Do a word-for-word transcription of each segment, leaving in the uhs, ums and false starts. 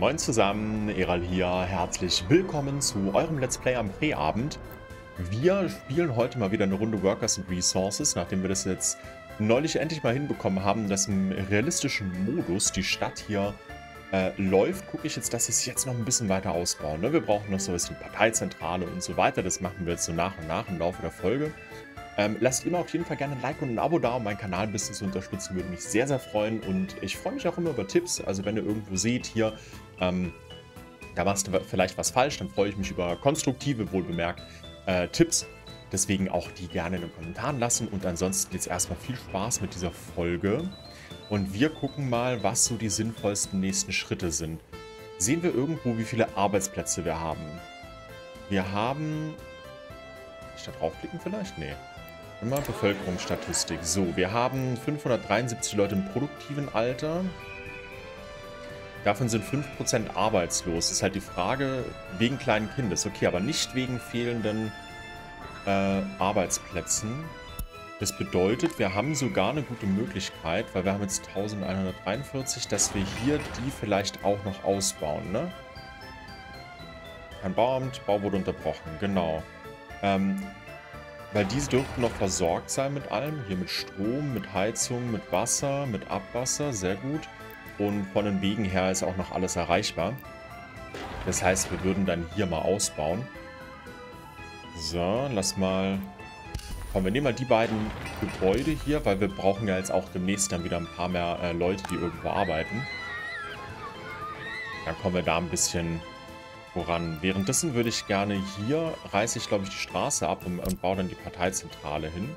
Moin zusammen, Erall hier, herzlich willkommen zu eurem Let's Play am Präabend. Wir spielen heute mal wieder eine Runde Workers and Resources, nachdem wir das jetzt neulich endlich mal hinbekommen haben, dass im realistischen Modus die Stadt hier äh, läuft. Gucke ich jetzt, dass ich es jetzt noch ein bisschen weiter ausbauen. Ne? Wir brauchen noch so ein bisschen Parteizentrale und so weiter. Das machen wir jetzt so nach und nach im Laufe der Folge. Ähm, lasst immer auf jeden Fall gerne ein Like und ein Abo da, um meinen Kanal ein bisschen zu unterstützen, würde mich sehr, sehr freuen. Und ich freue mich auch immer über Tipps, also wenn ihr irgendwo seht hier, ähm, da machst du vielleicht was falsch, dann freue ich mich über konstruktive, wohlbemerkt, äh, Tipps. Deswegen auch die gerne in den Kommentaren lassen. Und ansonsten jetzt erstmal viel Spaß mit dieser Folge. Und wir gucken mal, was so die sinnvollsten nächsten Schritte sind. Sehen wir irgendwo, wie viele Arbeitsplätze wir haben? Wir haben... Kann ich da draufklicken vielleicht? Nee. Immer Bevölkerungsstatistik. So, wir haben fünfhundertdreiundsiebzig Leute im produktiven Alter. Davon sind fünf Prozent arbeitslos. Ist halt die Frage, wegen kleinen Kindes. Okay, aber nicht wegen fehlenden äh, Arbeitsplätzen. Das bedeutet, wir haben sogar eine gute Möglichkeit, weil wir haben jetzt elfhundertdreiundvierzig, dass wir hier die vielleicht auch noch ausbauen, ne? Kein Bauamt, Bau wurde unterbrochen, genau. Ähm... Weil diese dürften noch versorgt sein mit allem. Hier mit Strom, mit Heizung, mit Wasser, mit Abwasser. Sehr gut. Und von den Wegen her ist auch noch alles erreichbar. Das heißt, wir würden dann hier mal ausbauen. So, lass mal... Komm, wir nehmen mal die beiden Gebäude hier, weil wir brauchen ja jetzt auch demnächst dann wieder ein paar mehr äh, Leute, die irgendwo arbeiten. Dann kommen wir da ein bisschen... voran. Währenddessen würde ich gerne hier, reiße ich glaube ich die Straße ab und, und baue dann die Parteizentrale hin.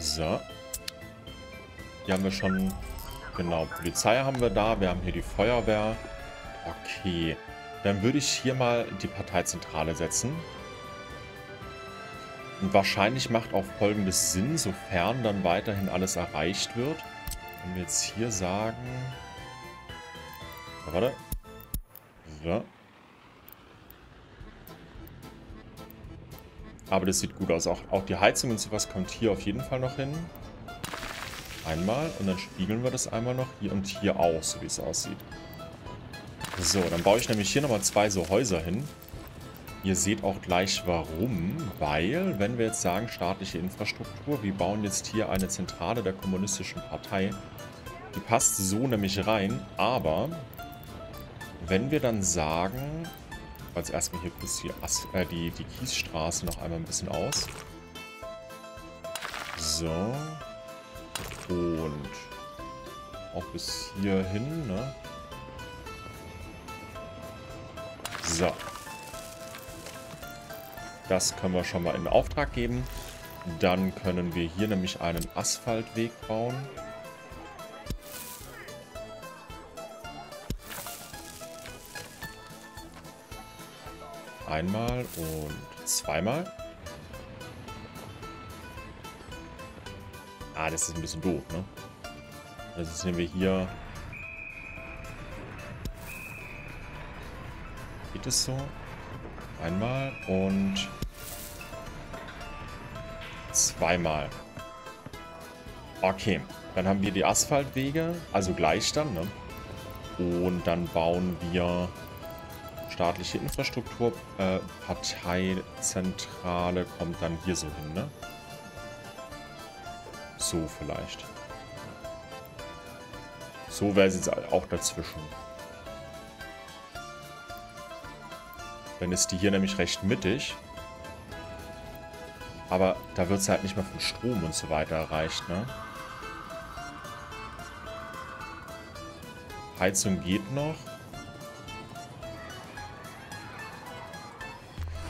So. Hier haben wir schon, genau, Polizei haben wir da, wir haben hier die Feuerwehr. Okay, dann würde ich hier mal die Parteizentrale setzen. Und wahrscheinlich macht auch Folgendes Sinn, sofern dann weiterhin alles erreicht wird. Wenn wir jetzt hier sagen... Na, warte. So. Aber das sieht gut aus. Auch, auch die Heizung und sowas kommt hier auf jeden Fall noch hin. Einmal. Und dann spiegeln wir das einmal noch. Hier und hier auch, so wie es aussieht. So, dann baue ich nämlich hier nochmal zwei so Häuser hin. Ihr seht auch gleich warum. Weil, wenn wir jetzt sagen, staatliche Infrastruktur, wir bauen jetzt hier eine Zentrale der kommunistischen Partei. Die passt so nämlich rein, aber... Wenn wir dann sagen, also erstmal hier kurz die, äh, die, die Kiesstraße noch einmal ein bisschen aus. So. Und auch bis hier hin, ne? So. Das können wir schon mal in Auftrag geben. Dann können wir hier nämlich einen Asphaltweg bauen. Einmal und zweimal. Ah, das ist ein bisschen doof, ne? Also jetzt nehmen wir hier... Geht es so? Einmal und... Zweimal. Okay, dann haben wir die Asphaltwege, also gleich dann, ne? Und dann bauen wir... Staatliche Infrastruktur, äh, Parteizentrale kommt dann hier so hin, ne? So vielleicht. So wäre es jetzt auch dazwischen. Dann ist die hier nämlich recht mittig. Aber da wird es halt nicht mehr von Strom und so weiter erreicht, ne? Heizung geht noch.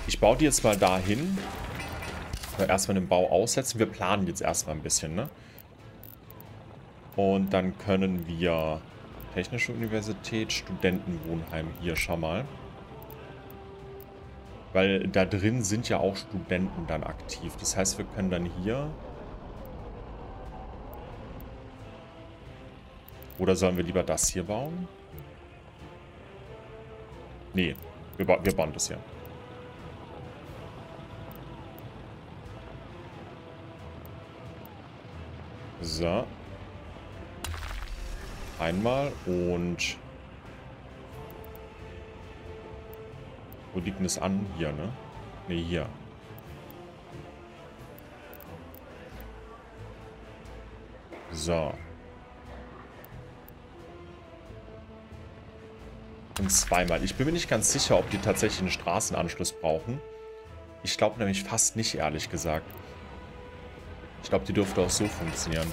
Ich baue die jetzt mal dahin. Erstmal den Bau aussetzen. Wir planen jetzt erstmal ein bisschen, ne? Und dann können wir Technische Universität, Studentenwohnheim hier, schau mal. Weil da drin sind ja auch Studenten dann aktiv. Das heißt, wir können dann hier... Oder sollen wir lieber das hier bauen? Nee, wir, ba wir bauen das hier. So. Einmal und Wo liegt denn das an? Hier, ne? Ne, hier. So. Und zweimal. Ich bin mir nicht ganz sicher, ob die tatsächlich einen Straßenanschluss brauchen. Ich glaube nämlich fast nicht, ehrlich gesagt. Ich glaube, die dürfte auch so funktionieren.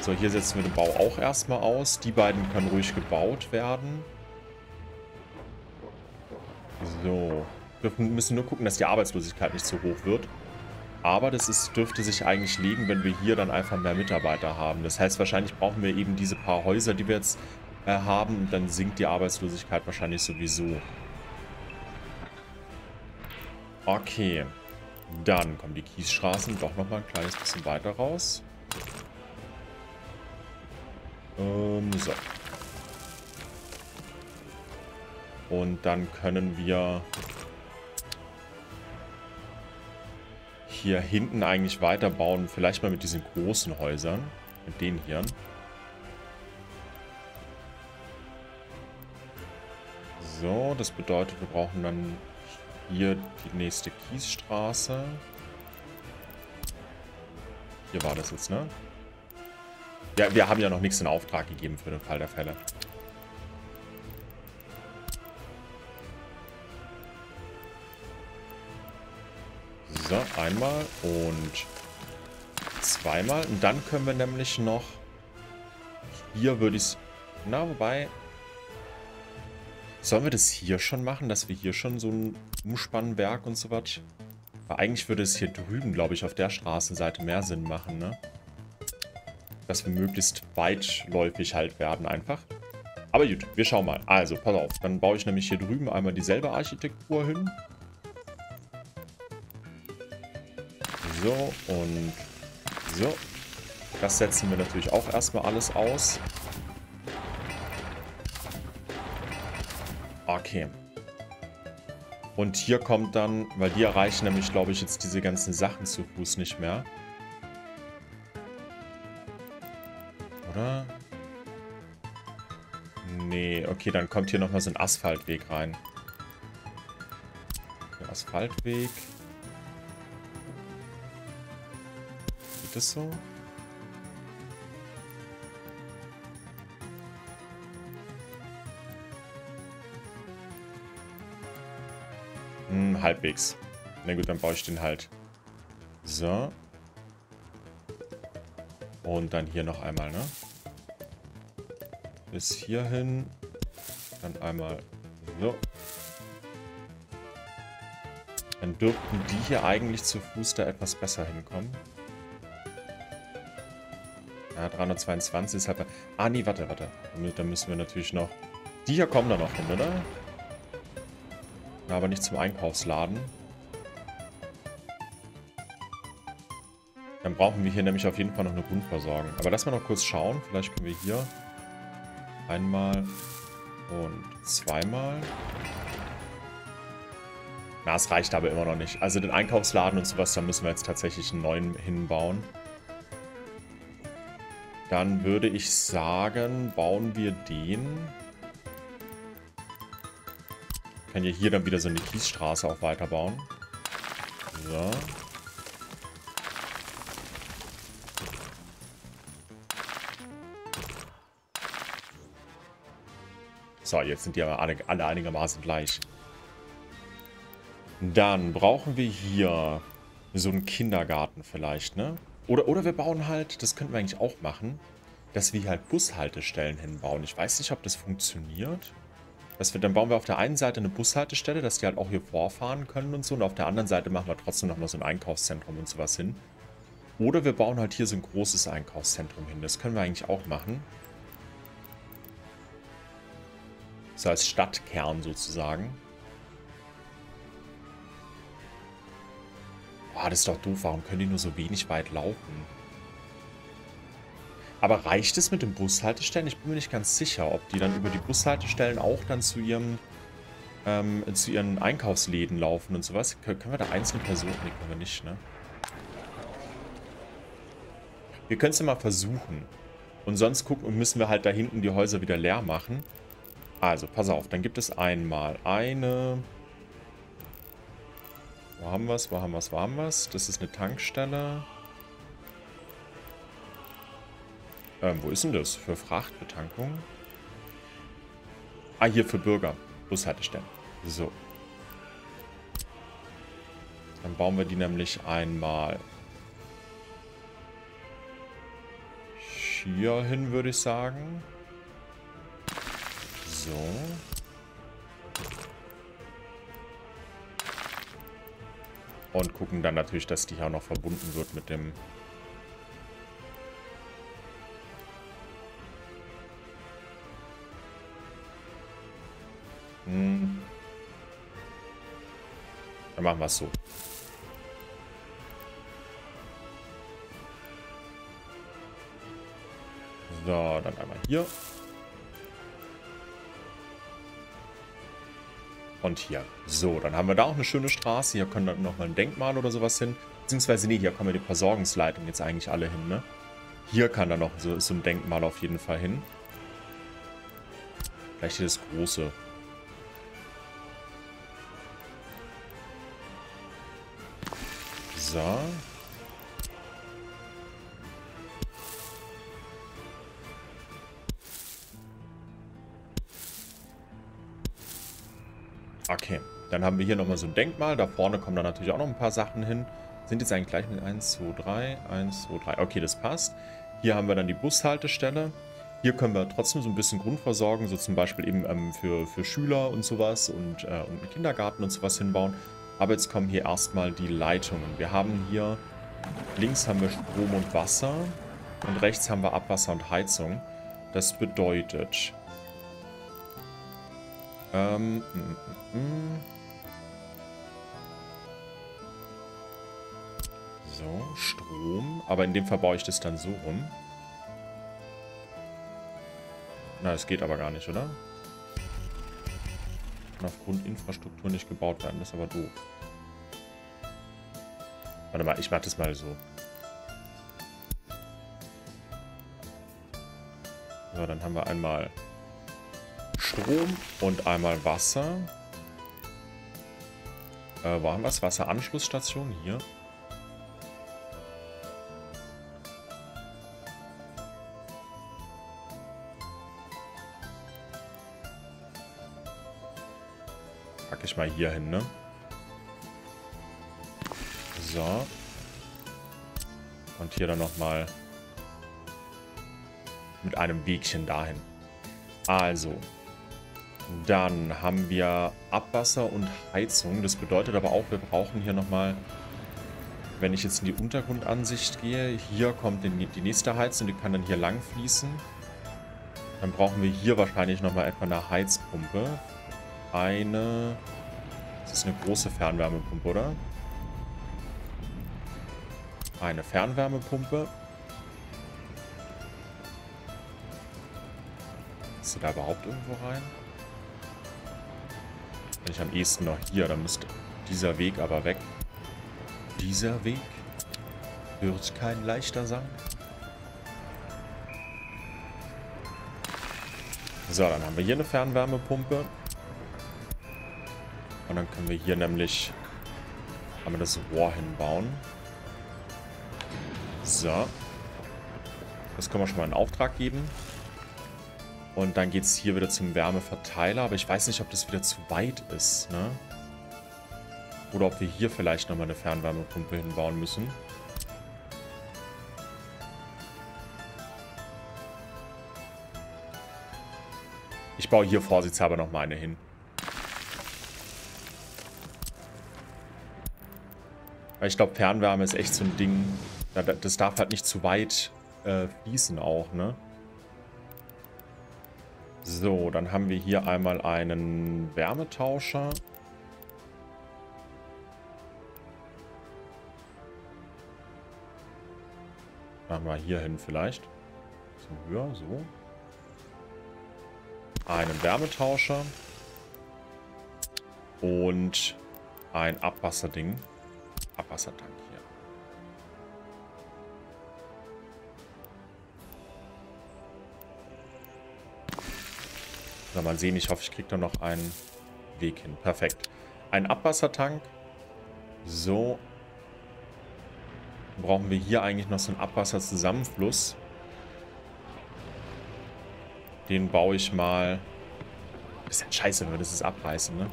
So, hier setzen wir den Bau auch erstmal aus. Die beiden können ruhig gebaut werden. So. Wir müssen nur gucken, dass die Arbeitslosigkeit nicht so hoch wird. Aber das ist, dürfte sich eigentlich liegen, wenn wir hier dann einfach mehr Mitarbeiter haben. Das heißt, wahrscheinlich brauchen wir eben diese paar Häuser, die wir jetzt äh, haben. Und dann sinkt die Arbeitslosigkeit wahrscheinlich sowieso. Okay. Dann kommen die Kiesstraßen doch nochmal ein kleines bisschen weiter raus. Ähm, so. Und dann können wir hier hinten eigentlich weiterbauen. Vielleicht mal mit diesen großen Häusern. Mit denen hier. So, das bedeutet, wir brauchen dann hier die nächste Kiesstraße. Hier war das jetzt, ne? Ja, wir haben ja noch nichts in Auftrag gegeben für den Fall der Fälle. So, einmal und zweimal. Und dann können wir nämlich noch... Hier würde ich es... Na, wobei... Sollen wir das hier schon machen, dass wir hier schon so ein Umspannwerk und so was? Weil eigentlich würde es hier drüben, glaube ich, auf der Straßenseite mehr Sinn machen, ne? Dass wir möglichst weitläufig halt werden einfach. Aber gut, wir schauen mal. Also, pass auf. Dann baue ich nämlich hier drüben einmal dieselbe Architektur hin. So, und so. Das setzen wir natürlich auch erstmal alles aus. Okay. Und hier kommt dann, weil die erreichen nämlich, glaube ich, jetzt diese ganzen Sachen zu Fuß nicht mehr. Oder? Nee, okay, dann kommt hier nochmal so ein Asphaltweg rein. Der Asphaltweg. Geht das so? Hm, halbwegs. Na gut, dann baue ich den halt. So. Und dann hier noch einmal, ne? Bis hierhin. Dann einmal so. Dann dürften die hier eigentlich zu Fuß da etwas besser hinkommen. Ja, dreihundertzweiundzwanzig ist halt... Ah, nee, warte, warte. Dann müssen wir natürlich noch... Die hier kommen da noch hin, oder? Aber nicht zum Einkaufsladen. Dann brauchen wir hier nämlich auf jeden Fall noch eine Grundversorgung. Aber lass mal noch kurz schauen. Vielleicht können wir hier einmal und zweimal. Na, es reicht aber immer noch nicht. Also den Einkaufsladen und sowas, da müssen wir jetzt tatsächlich einen neuen hinbauen. Dann würde ich sagen, bauen wir den... Kann ja hier dann wieder so eine Kiesstraße auch weiterbauen. So. So, jetzt sind die aber alle, alle einigermaßen gleich. Dann brauchen wir hier so einen Kindergarten vielleicht, ne? Oder, oder wir bauen halt, das könnten wir eigentlich auch machen, dass wir halt Bushaltestellen hinbauen. Ich weiß nicht, ob das funktioniert. Das wird, dann bauen wir auf der einen Seite eine Bushaltestelle, dass die halt auch hier vorfahren können und so. Und auf der anderen Seite machen wir trotzdem nochmal so ein Einkaufszentrum und sowas hin. Oder wir bauen halt hier so ein großes Einkaufszentrum hin. Das können wir eigentlich auch machen. So als Stadtkern sozusagen. Boah, das ist doch doof. Warum können die nur so wenig weit laufen? Aber reicht es mit den Bushaltestellen? Ich bin mir nicht ganz sicher, ob die dann über die Bushaltestellen auch dann zu ihrem ähm, zu ihren Einkaufsläden laufen und sowas. Können wir da einzelne Personen? Ne, können wir nicht, ne? Wir können es ja mal versuchen. Und sonst gucken und müssen wir halt da hinten die Häuser wieder leer machen. Also, pass auf. Dann gibt es einmal eine Wo haben wir es? Wo haben wir es? Wo haben wir es? Das ist eine Tankstelle. Ähm, wo ist denn das? Für Frachtbetankung? Ah, hier für Bürger. Bushaltestellen. So. Dann bauen wir die nämlich einmal hier hin, würde ich sagen. So. Und gucken dann natürlich, dass die hier auch noch verbunden wird mit dem... Hm. Dann machen wir es so. So, dann einmal hier. Und hier. So, dann haben wir da auch eine schöne Straße. Hier können dann nochmal ein Denkmal oder sowas hin. Beziehungsweise, nee, hier kommen wir die Versorgungsleitung jetzt eigentlich alle hin, ne? Hier kann dann noch so, so ein Denkmal auf jeden Fall hin. Vielleicht hier das große. So. Okay, dann haben wir hier nochmal so ein Denkmal. Da vorne kommen dann natürlich auch noch ein paar Sachen hin. Sind jetzt eigentlich gleich mit eins, zwei, drei, eins, zwei, drei. Okay, das passt. Hier haben wir dann die Bushaltestelle. Hier können wir trotzdem so ein bisschen Grundversorgung, so zum Beispiel eben ähm, für, für Schüler und sowas und, äh, und einen Kindergarten und sowas hinbauen. Aber jetzt kommen hier erstmal die Leitungen. Wir haben hier, links haben wir Strom und Wasser und rechts haben wir Abwasser und Heizung. Das bedeutet... Ähm, mm, mm. So, Strom. Aber in dem Fall baue ich das dann so rum. Na, es geht aber gar nicht, oder? Kann aufgrund Infrastruktur nicht gebaut werden. Das ist aber doof. Warte mal, ich mache das mal so. So, dann haben wir einmal... Strom und einmal Wasser. Äh, wo haben wir es? Wasseranschlussstation hier. Pack ich mal hier hin, ne? So. Und hier dann nochmal mit einem Wegchen dahin. Also. Dann haben wir Abwasser und Heizung. Das bedeutet aber auch, wir brauchen hier nochmal, wenn ich jetzt in die Untergrundansicht gehe, hier kommt die nächste Heizung, die kann dann hier lang fließen. Dann brauchen wir hier wahrscheinlich nochmal etwa eine Heizpumpe. Eine, das ist eine große Fernwärmepumpe, oder? Eine Fernwärmepumpe. Ist sie da überhaupt irgendwo rein? Ich am ehesten noch hier, da müsste dieser Weg aber weg. Dieser Weg wird kein leichter sein. So, dann haben wir hier eine Fernwärmepumpe. Und dann können wir hier nämlich haben wir das Rohr hinbauen. So. Das können wir schon mal in Auftrag geben. Und dann geht es hier wieder zum Wärmeverteiler. Aber ich weiß nicht, ob das wieder zu weit ist, ne? Oder ob wir hier vielleicht nochmal eine Fernwärmepumpe hinbauen müssen. Ich baue hier vorsichtshalber nochmal eine hin. Weil ich glaube, Fernwärme ist echt so ein Ding. Das darf halt nicht zu weit äh, fließen auch, ne? So, dann haben wir hier einmal einen Wärmetauscher. Machen wir hier hin vielleicht. Ein bisschen höher, so. Einen Wärmetauscher. Und ein Abwasserding. Abwassertank hier. Mal sehen, ich hoffe, ich kriege da noch einen Weg hin. Perfekt. Ein Abwassertank. So. Brauchen wir hier eigentlich noch so einen Abwasserzusammenfluss. Den baue ich mal. Ist ja scheiße, wenn wir das jetzt abreißen, ne?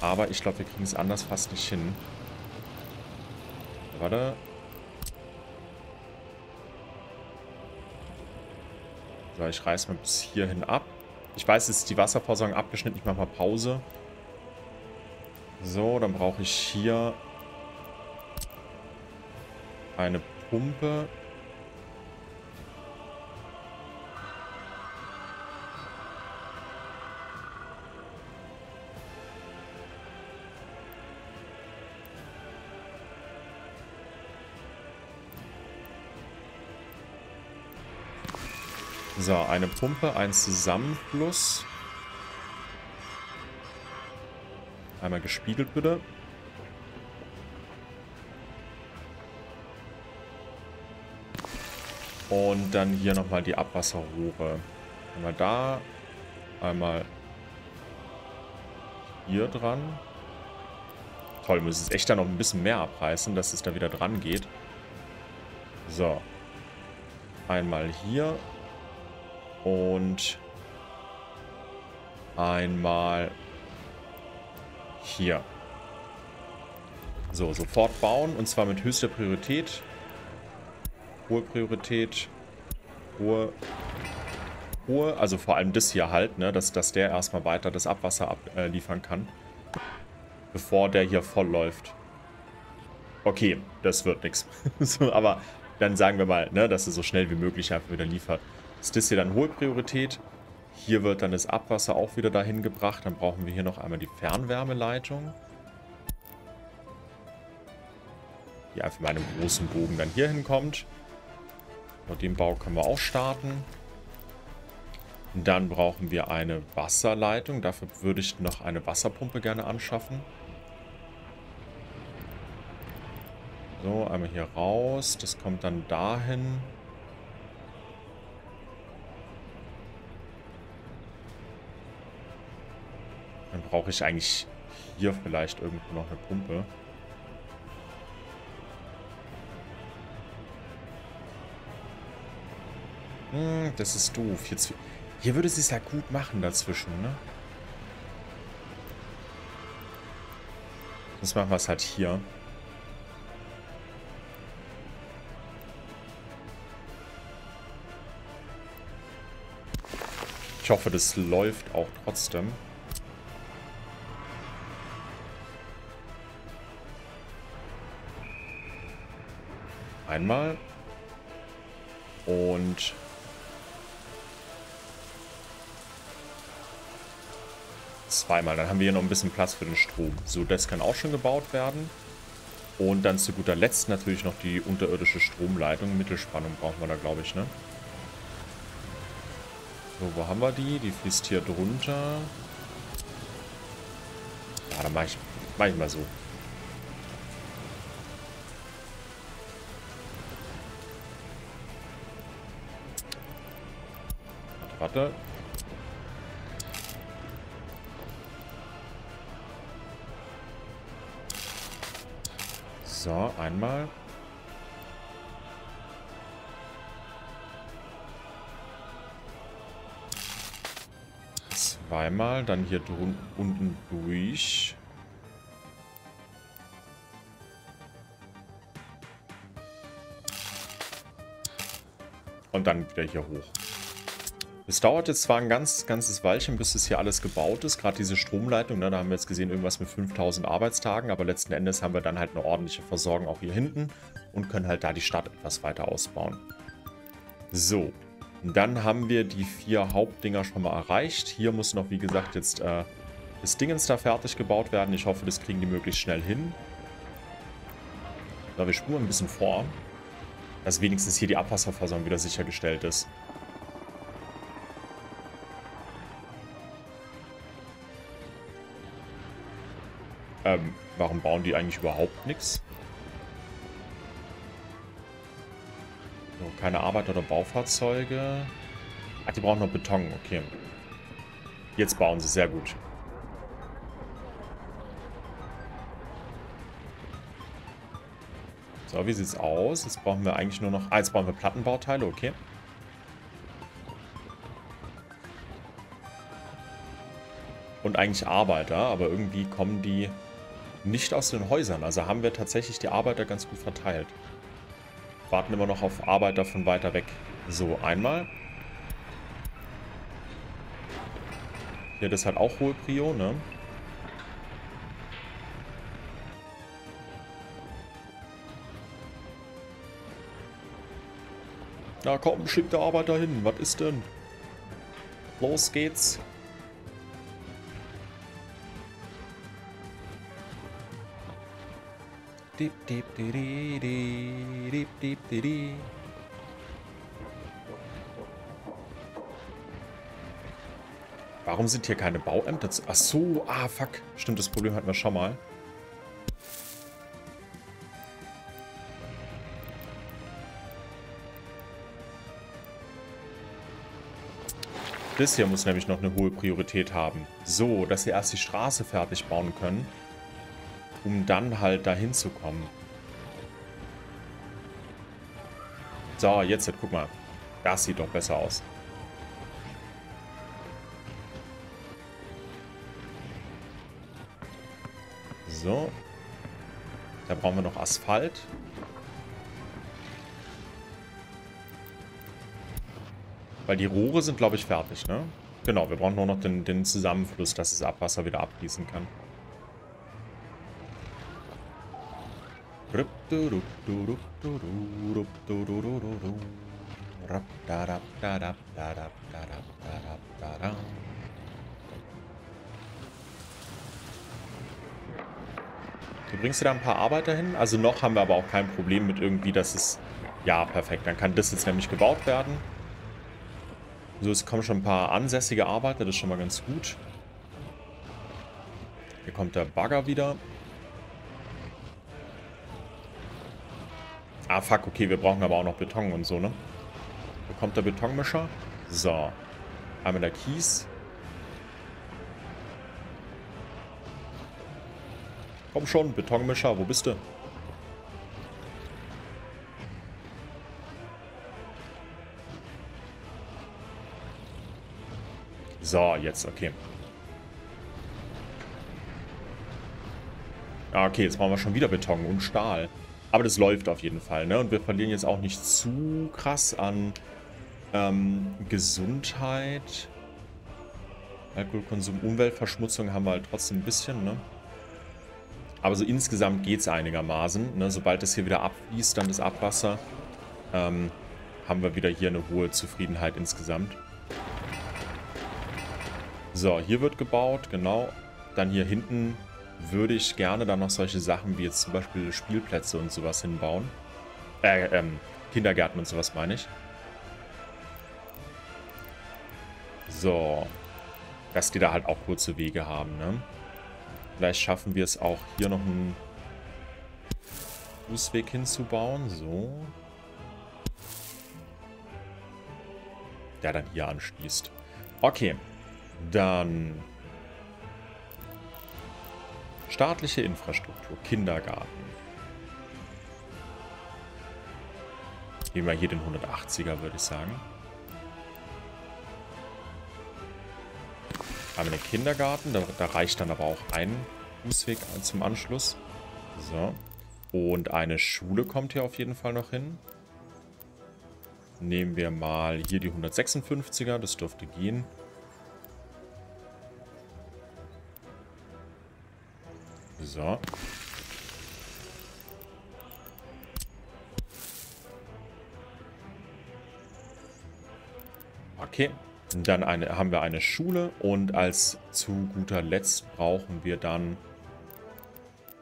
Aber ich glaube, wir kriegen es anders fast nicht hin. Warte. So, ich reiß mal bis hierhin ab. Ich weiß, jetzt ist die Wasserversorgung abgeschnitten. Ich mache mal Pause. So, dann brauche ich hier eine Pumpe. So, eine Pumpe, ein Zusammenfluss. Einmal gespiegelt, bitte. Und dann hier nochmal die Abwasserrohre. Einmal da, einmal hier dran. Toll, müssen es echt da noch ein bisschen mehr abreißen, dass es da wieder dran geht. So. Einmal hier. Und einmal hier. So, sofort bauen. Und zwar mit höchster Priorität. Hohe Priorität. Hohe. Hohe. Also vor allem das hier halt, ne? Dass, dass der erstmal weiter das Abwasser abliefern kann. Bevor der hier voll läuft. Okay, das wird nichts. So, aber dann sagen wir mal, ne? Dass er so schnell wie möglich einfach wieder liefert. Ist das hier dann hohe Priorität? Hier wird dann das Abwasser auch wieder dahin gebracht. Dann brauchen wir hier noch einmal die Fernwärmeleitung. Die einfach mit einem großen Bogen dann hier hinkommt. Mit dem Bau können wir auch starten. Und dann brauchen wir eine Wasserleitung. Dafür würde ich noch eine Wasserpumpe gerne anschaffen. So, einmal hier raus. Das kommt dann dahin. Dann brauche ich eigentlich hier vielleicht irgendwo noch eine Pumpe. Hm, das ist doof. Jetzt, hier würde es sich ja gut machen dazwischen, ne? Sonst machen wir es halt hier. Ich hoffe, das läuft auch trotzdem. Einmal. Und zweimal. Dann haben wir hier noch ein bisschen Platz für den Strom. So, das kann auch schon gebaut werden. Und dann zu guter Letzt natürlich noch die unterirdische Stromleitung. Mittelspannung brauchen wir da, glaube ich, ne? So, wo haben wir die? Die fließt hier drunter. Ja, dann mache ich, mach ich mal so. Warte. So, einmal. Zweimal, dann hier drunten unten durch. Und dann wieder hier hoch. Es dauert jetzt zwar ein ganz, ganzes Weilchen, bis das hier alles gebaut ist. Gerade diese Stromleitung, ne, da haben wir jetzt gesehen, irgendwas mit fünftausend Arbeitstagen. Aber letzten Endes haben wir dann halt eine ordentliche Versorgung auch hier hinten und können halt da die Stadt etwas weiter ausbauen. So, dann haben wir die vier Hauptdinger schon mal erreicht. Hier muss noch, wie gesagt, jetzt äh, das Dingens da fertig gebaut werden. Ich hoffe, das kriegen die möglichst schnell hin. So, wir spuren ein bisschen vor, dass wenigstens hier die Abwasserversorgung wieder sichergestellt ist. Ähm, warum bauen die eigentlich überhaupt nichts? So, keine Arbeiter oder Baufahrzeuge. Ach, die brauchen noch Beton, okay. Jetzt bauen sie, sehr gut. So, wie sieht's aus? Jetzt brauchen wir eigentlich nur noch... Ah, jetzt brauchen wir Plattenbauteile, okay. Und eigentlich Arbeiter, aber irgendwie kommen die nicht aus den Häusern. Also haben wir tatsächlich die Arbeiter ganz gut verteilt. Warten immer noch auf Arbeiter von weiter weg. So, einmal. Hier, das ist halt auch hohe Prio, ne? Na komm, schickt der Arbeiter hin. Was ist denn? Los geht's. Dip, dip, diri, dip, dip, diri. Warum sind hier keine Bauämter? Ach so, ah fuck. Stimmt, das Problem hatten wir schon mal. Das hier muss nämlich noch eine hohe Priorität haben. So, dass wir erst die Straße fertig bauen können, um dann halt dahin zu kommen. So, jetzt, guck mal. Das sieht doch besser aus. So. Da brauchen wir noch Asphalt. Weil die Rohre sind, glaube ich, fertig, ne? Genau, wir brauchen nur noch den, den Zusammenfluss, dass das Abwasser wieder abfließen kann. Du bringst dir da ein paar Arbeiter hin. Also noch haben wir aber auch kein Problem mit irgendwie, dass es... Ja, perfekt. Dann kann das jetzt nämlich gebaut werden. So, es kommen schon ein paar ansässige Arbeiter, das ist schon mal ganz gut. Hier kommt der Bagger wieder. Ah, fuck, okay, wir brauchen aber auch noch Beton und so, ne? Hier kommt der Betonmischer. So, einmal der Kies. Komm schon, Betonmischer, wo bist du? So, jetzt, okay. Ja, okay, jetzt brauchen wir schon wieder Beton und Stahl. Aber das läuft auf jeden Fall, ne? Und wir verlieren jetzt auch nicht zu krass an ähm, Gesundheit. Alkoholkonsum, Umweltverschmutzung haben wir halt trotzdem ein bisschen, ne? Aber so insgesamt geht es einigermaßen, ne? Sobald das hier wieder abfließt, dann das Abwasser, ähm, haben wir wieder hier eine hohe Zufriedenheit insgesamt. So, hier wird gebaut, genau. Dann hier hinten würde ich gerne dann noch solche Sachen wie jetzt zum Beispiel Spielplätze und sowas hinbauen. Äh, ähm, Kindergärten und sowas meine ich. So. Dass die da halt auch kurze Wege haben, ne? Vielleicht schaffen wir es auch, hier noch einen Fußweg hinzubauen. So. Der dann hier anschließt. Okay. Dann staatliche Infrastruktur, Kindergarten. Nehmen wir hier den hundertachtziger, würde ich sagen. Haben wir den Kindergarten, da, da reicht dann aber auch ein Fußweg zum Anschluss. So. Und eine Schule kommt hier auf jeden Fall noch hin. Nehmen wir mal hier die hundertsechsundfünfziger, das dürfte gehen. So. Okay. Dann eine, haben wir eine Schule. Und als zu guter Letzt brauchen wir dann...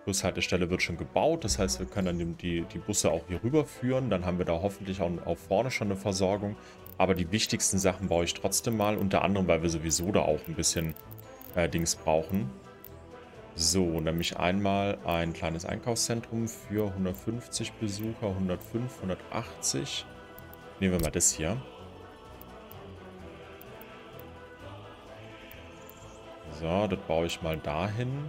Bushaltestelle wird schon gebaut. Das heißt, wir können dann die, die Busse auch hier rüberführen. Dann haben wir da hoffentlich auch, auch vorne schon eine Versorgung. Aber die wichtigsten Sachen baue ich trotzdem mal. Unter anderem, weil wir sowieso da auch ein bisschen äh, Dings brauchen. So, nämlich einmal ein kleines Einkaufszentrum für hundertfünfzig Besucher, hundertfünf, hundertachtzig. Nehmen wir mal das hier. So, das baue ich mal dahin.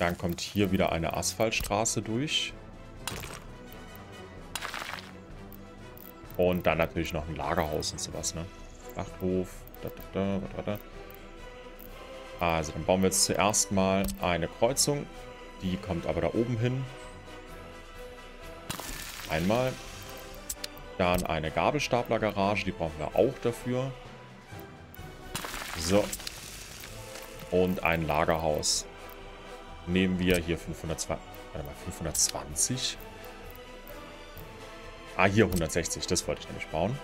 Dann kommt hier wieder eine Asphaltstraße durch. Und dann natürlich noch ein Lagerhaus und sowas, ne? Schlachthof. Da, da, da, da, da. Also dann bauen wir jetzt zuerst mal eine Kreuzung. Die kommt aber da oben hin. Einmal. Dann eine Gabelstaplergarage. Die brauchen wir auch dafür. So. Und ein Lagerhaus. Nehmen wir hier fünfhundertzwanzig. Ah, hier hundertsechzig. Das wollte ich nämlich bauen.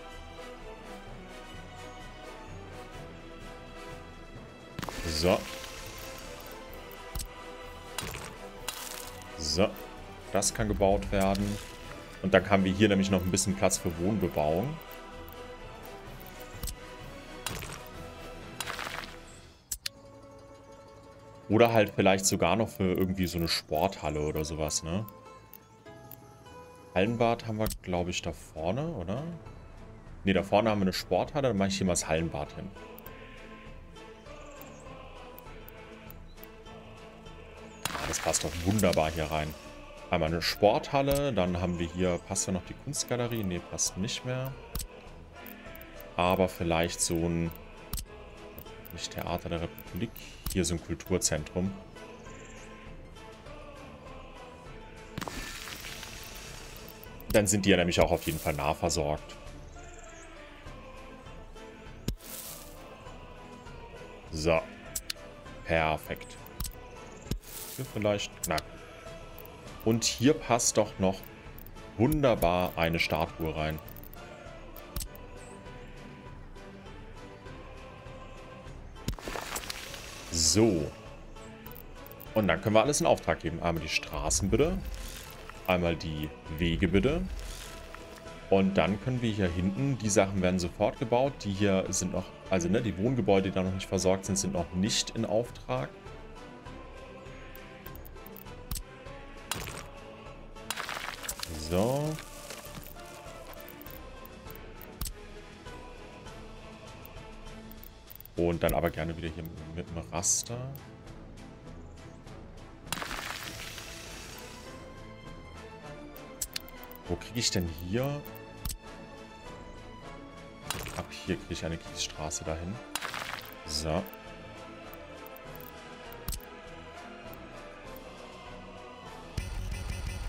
So. So. Das kann gebaut werden. Und dann haben wir hier nämlich noch ein bisschen Platz für Wohnbebauung. Oder halt vielleicht sogar noch für irgendwie so eine Sporthalle oder sowas, ne? Hallenbad haben wir, glaube ich, da vorne, oder? Ne, da vorne haben wir eine Sporthalle, dann mache ich hier mal das Hallenbad hin. Ah, das passt doch wunderbar hier rein. Einmal eine Sporthalle, dann haben wir hier, passt ja noch die Kunstgalerie? Ne, passt nicht mehr. Aber vielleicht so ein, nicht Theater der Republik, hier so ein Kulturzentrum. Dann sind die ja nämlich auch auf jeden Fall nah versorgt. So. Perfekt. Hier vielleicht. Na. Und hier passt doch noch wunderbar eine Statue rein. So. Und dann können wir alles in Auftrag geben. Einmal die Straßen bitte. Einmal die Wege bitte. Und dann können wir hier hinten, die Sachen werden sofort gebaut. Die hier sind noch, also ne, die Wohngebäude, die da noch nicht versorgt sind, sind noch nicht in Auftrag. So. Und dann aber gerne wieder hier mit dem Raster. Wo kriege ich denn hier? Ab hier kriege ich eine Kiesstraße dahin. So.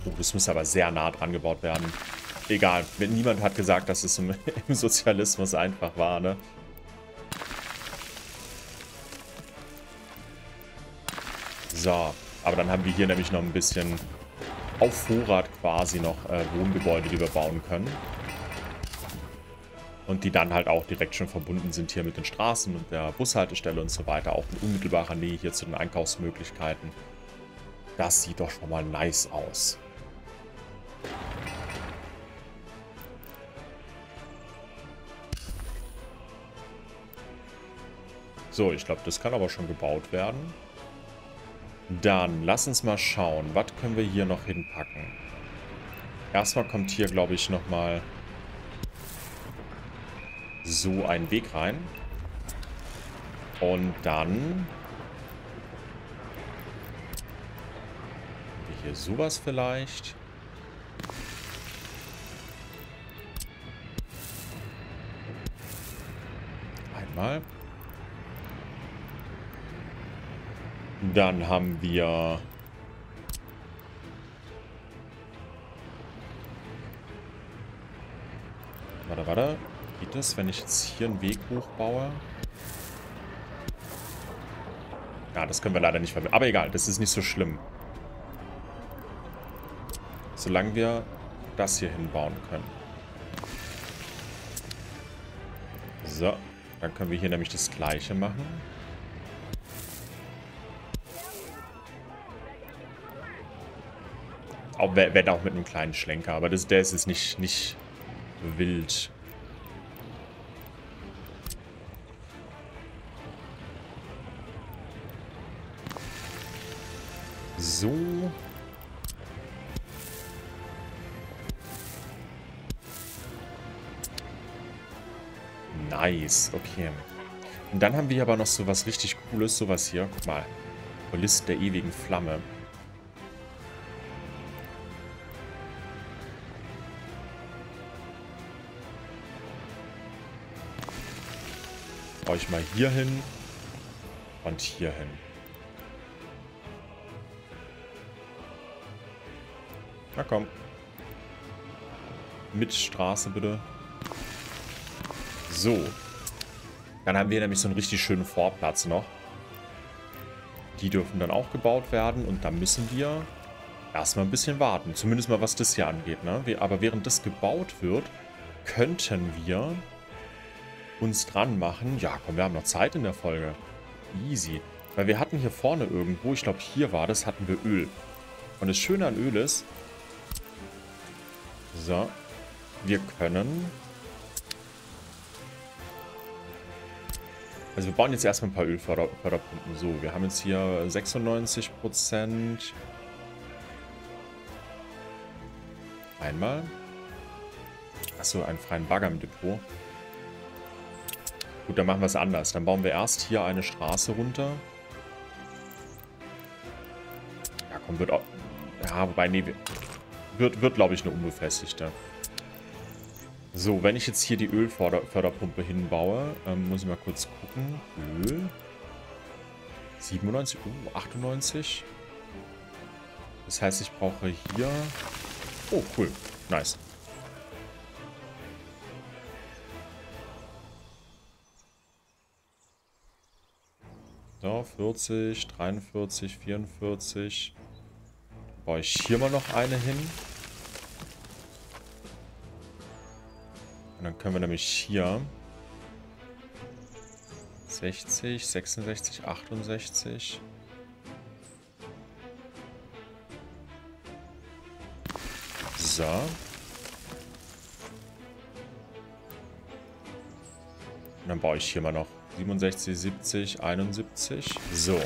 Oh, das muss aber sehr nah dran gebaut werden. Egal, niemand hat gesagt, dass es im, im Sozialismus einfach war, ne? So, aber dann haben wir hier nämlich noch ein bisschen auf Vorrat quasi noch äh, Wohngebäude, die wir bauen können. Und die dann halt auch direkt schon verbunden sind hier mit den Straßen und der Bushaltestelle und so weiter. Auch in unmittelbarer Nähe hier zu den Einkaufsmöglichkeiten. Das sieht doch schon mal nice aus. So, ich glaube, das kann aber schon gebaut werden. Dann, lass uns mal schauen, was können wir hier noch hinpacken. Erstmal kommt hier, glaube ich, nochmal so ein Weg rein. Und dann haben wir hier sowas vielleicht. Einmal. Dann haben wir Warte, warte. Geht das, wenn ich jetzt hier einen Weg hochbaue? Ja, das können wir leider nicht verwenden. Aber egal, das ist nicht so schlimm. Solange wir das hier hinbauen können. So, dann können wir hier nämlich das Gleiche machen. Auch, wenn auch mit einem kleinen Schlenker, aber das, der ist jetzt nicht, nicht wild. So. Nice, okay. Und dann haben wir aber noch so was richtig Cooles, sowas hier. Guck mal. Kulisse der ewigen Flamme. Baue ich mal hier hin und hier hin. Na komm. Mit Straße bitte. So. Dann haben wir nämlich so einen richtig schönen Vorplatz noch. Die dürfen dann auch gebaut werden. Und da müssen wir erstmal ein bisschen warten. Zumindest mal was das hier angeht, ne? Aber während das gebaut wird, könnten wir uns dran machen. Ja, komm, wir haben noch Zeit in der Folge. Easy. Weil wir hatten hier vorne irgendwo, ich glaube hier war das, hatten wir Öl. Und das Schöne an Öl ist, so, wir können, also wir bauen jetzt erstmal ein paar Ölförderpumpen. So, wir haben jetzt hier sechsundneunzig Prozent. Einmal. Achso, einen freien Bagger im Depot. Gut, dann machen wir es anders. Dann bauen wir erst hier eine Straße runter. Ja, komm, wird auch... Ja, wobei, nee, wird, wird glaube ich, eine unbefestigte. So, wenn ich jetzt hier die Ölförderpumpe hinbaue, ähm, muss ich mal kurz gucken. Öl. siebenundneunzig, oh, achtundneunzig. Das heißt, ich brauche hier... Oh, cool. Nice. So, vierzig, dreiundvierzig, vierundvierzig. Dann baue ich hier mal noch eine hin. Und dann können wir nämlich hier sechzig, sechsundsechzig, achtundsechzig. So. Und dann baue ich hier mal noch siebenundsechzig, siebzig, einundsiebzig. So.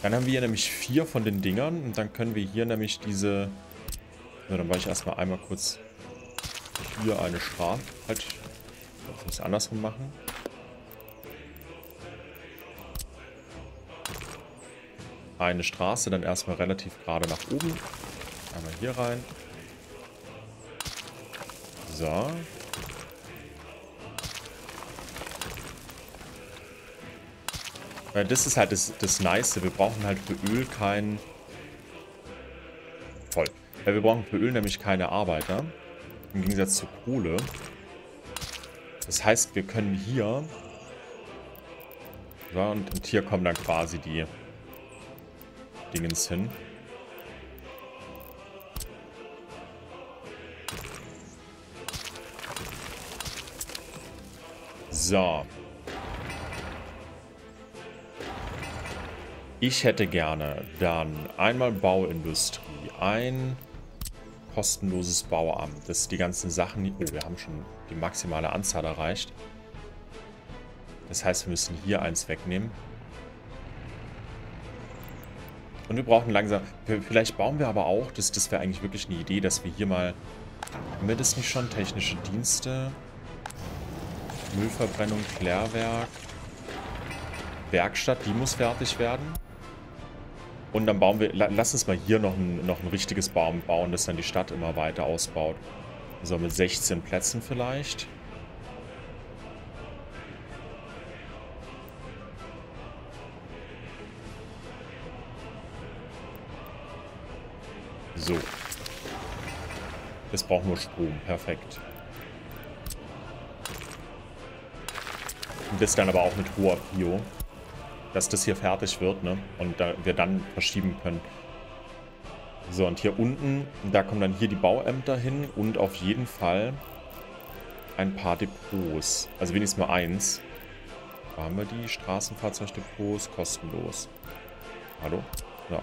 Dann haben wir hier nämlich vier von den Dingern. Und dann können wir hier nämlich diese... So, dann baue ich erstmal einmal kurz hier eine Straße. Halt. Ich muss es andersrum machen. Eine Straße dann erstmal relativ gerade nach oben. Einmal hier rein. So. Das ist halt das, das Nice. Wir brauchen halt für Öl kein... Voll. Weil wir brauchen für Öl nämlich keine Arbeiter. Im Gegensatz zur Kohle. Das heißt, wir können hier... Ja, und, und hier kommen dann quasi die Dingens hin. So. Ich hätte gerne dann einmal Bauindustrie, ein kostenloses Bauamt. Das die ganzen Sachen, oh, wir haben schon die maximale Anzahl erreicht. Das heißt, wir müssen hier eins wegnehmen. Und wir brauchen langsam, vielleicht bauen wir aber auch, das, das wäre eigentlich wirklich eine Idee, dass wir hier mal, haben wir das nicht schon, technische Dienste, Müllverbrennung, Klärwerk. Werkstatt, die muss fertig werden. Und dann bauen wir, lass uns mal hier noch ein, noch ein richtiges Baum bauen, das dann die Stadt immer weiter ausbaut. So, mit sechzehn Plätzen vielleicht. So. Es braucht nur Strom, perfekt. Und das dann aber auch mit hoher Prio. Dass das hier fertig wird, ne? Und da wir dann verschieben können. So, und hier unten, da kommen dann hier die Bauämter hin und auf jeden Fall ein paar Depots. Also wenigstens mal eins. Da haben wir die Straßenfahrzeugdepots, kostenlos. Hallo? Ja.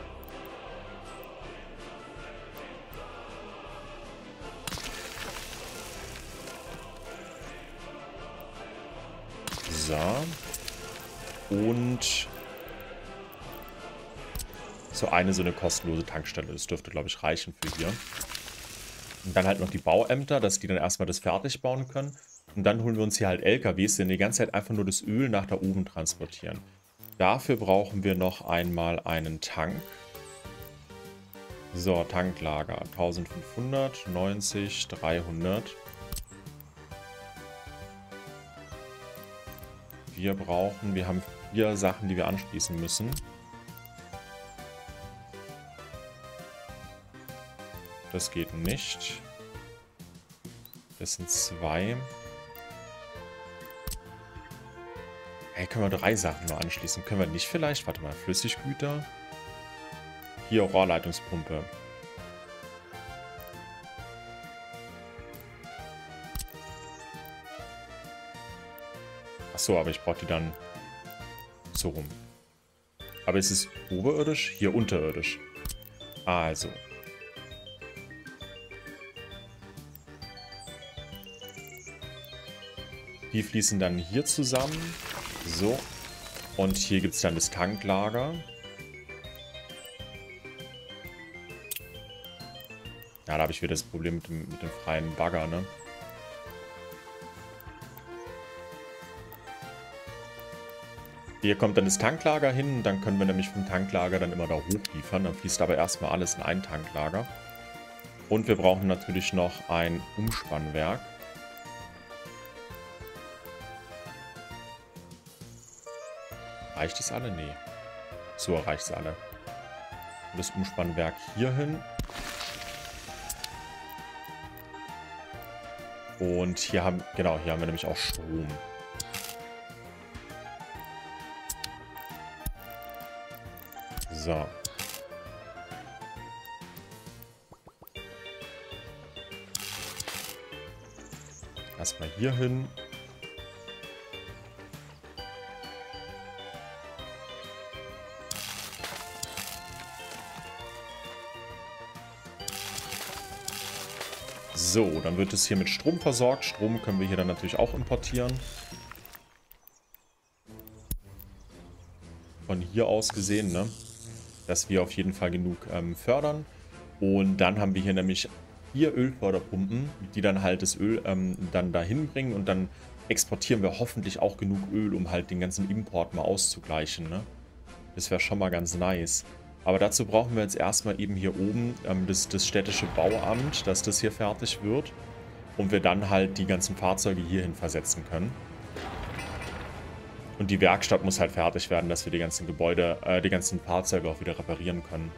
So. Und so eine so eine kostenlose Tankstelle. Das dürfte, glaube ich, reichen für hier. Und dann halt noch die Bauämter, dass die dann erstmal das fertig bauen können. Und dann holen wir uns hier halt L K Ws, die die ganze Zeit einfach nur das Öl nach da oben transportieren. Dafür brauchen wir noch einmal einen Tank. So, Tanklager. eintausendfünfhundert, neunzig, dreihundert. wir brauchen. Wir haben vier Sachen, die wir anschließen müssen. Das geht nicht. Das sind zwei. Hey, können wir drei Sachen nur anschließen? Können wir nicht vielleicht? Warte mal, Flüssiggüter. Hier, Rohrleitungspumpe. Achso, aber ich brauche die dann so rum. Aber ist es oberirdisch? Hier unterirdisch. Also. Die fließen dann hier zusammen. So. Und hier gibt es dann das Tanklager. Ja, da habe ich wieder das Problem mit dem, mit dem freien Bagger, ne? Hier kommt dann das Tanklager hin. Dann können wir nämlich vom Tanklager dann immer da hochliefern. Dann fließt aber erstmal alles in ein Tanklager. Und wir brauchen natürlich noch ein Umspannwerk. Reicht es alle? Nee. So reicht es alle. Und das Umspannwerk hier hin. Und hier haben, genau, hier haben wir nämlich auch Strom. So. Erstmal hier hin. So, dann wird es hier mit Strom versorgt. Strom können wir hier dann natürlich auch importieren. Von hier aus gesehen, ne? Dass wir auf jeden Fall genug ähm, fördern. Und dann haben wir hier nämlich vier Ölförderpumpen, die dann halt das Öl ähm, dann dahin bringen. Und dann exportieren wir hoffentlich auch genug Öl, um halt den ganzen Import mal auszugleichen, ne? Das wäre schon mal ganz nice. Aber dazu brauchen wir jetzt erstmal eben hier oben ähm, das, das städtische Bauamt, dass das hier fertig wird. Und wir dann halt die ganzen Fahrzeuge hierhin versetzen können. Und die Werkstatt muss halt fertig werden, dass wir die ganzen Gebäude, äh, die ganzen Fahrzeuge auch wieder reparieren können.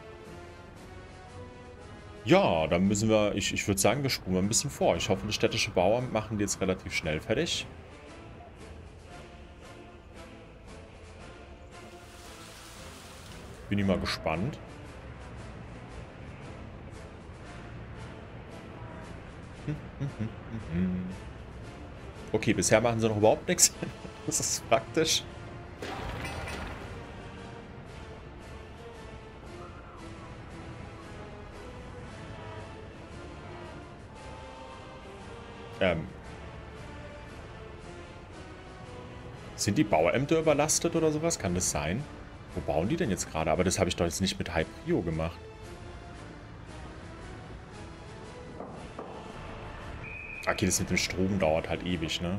Ja, dann müssen wir, ich, ich würde sagen, wir spulen mal ein bisschen vor. Ich hoffe, das städtische Bauamt machen die jetzt relativ schnell fertig. Bin ich mal gespannt. Okay, bisher machen sie noch überhaupt nichts. Das ist praktisch. Ähm. Sind die Bauämter überlastet oder sowas? Kann das sein? Wo bauen die denn jetzt gerade? Aber das habe ich doch jetzt nicht mit High Prio gemacht. Okay, das mit dem Strom dauert halt ewig, ne?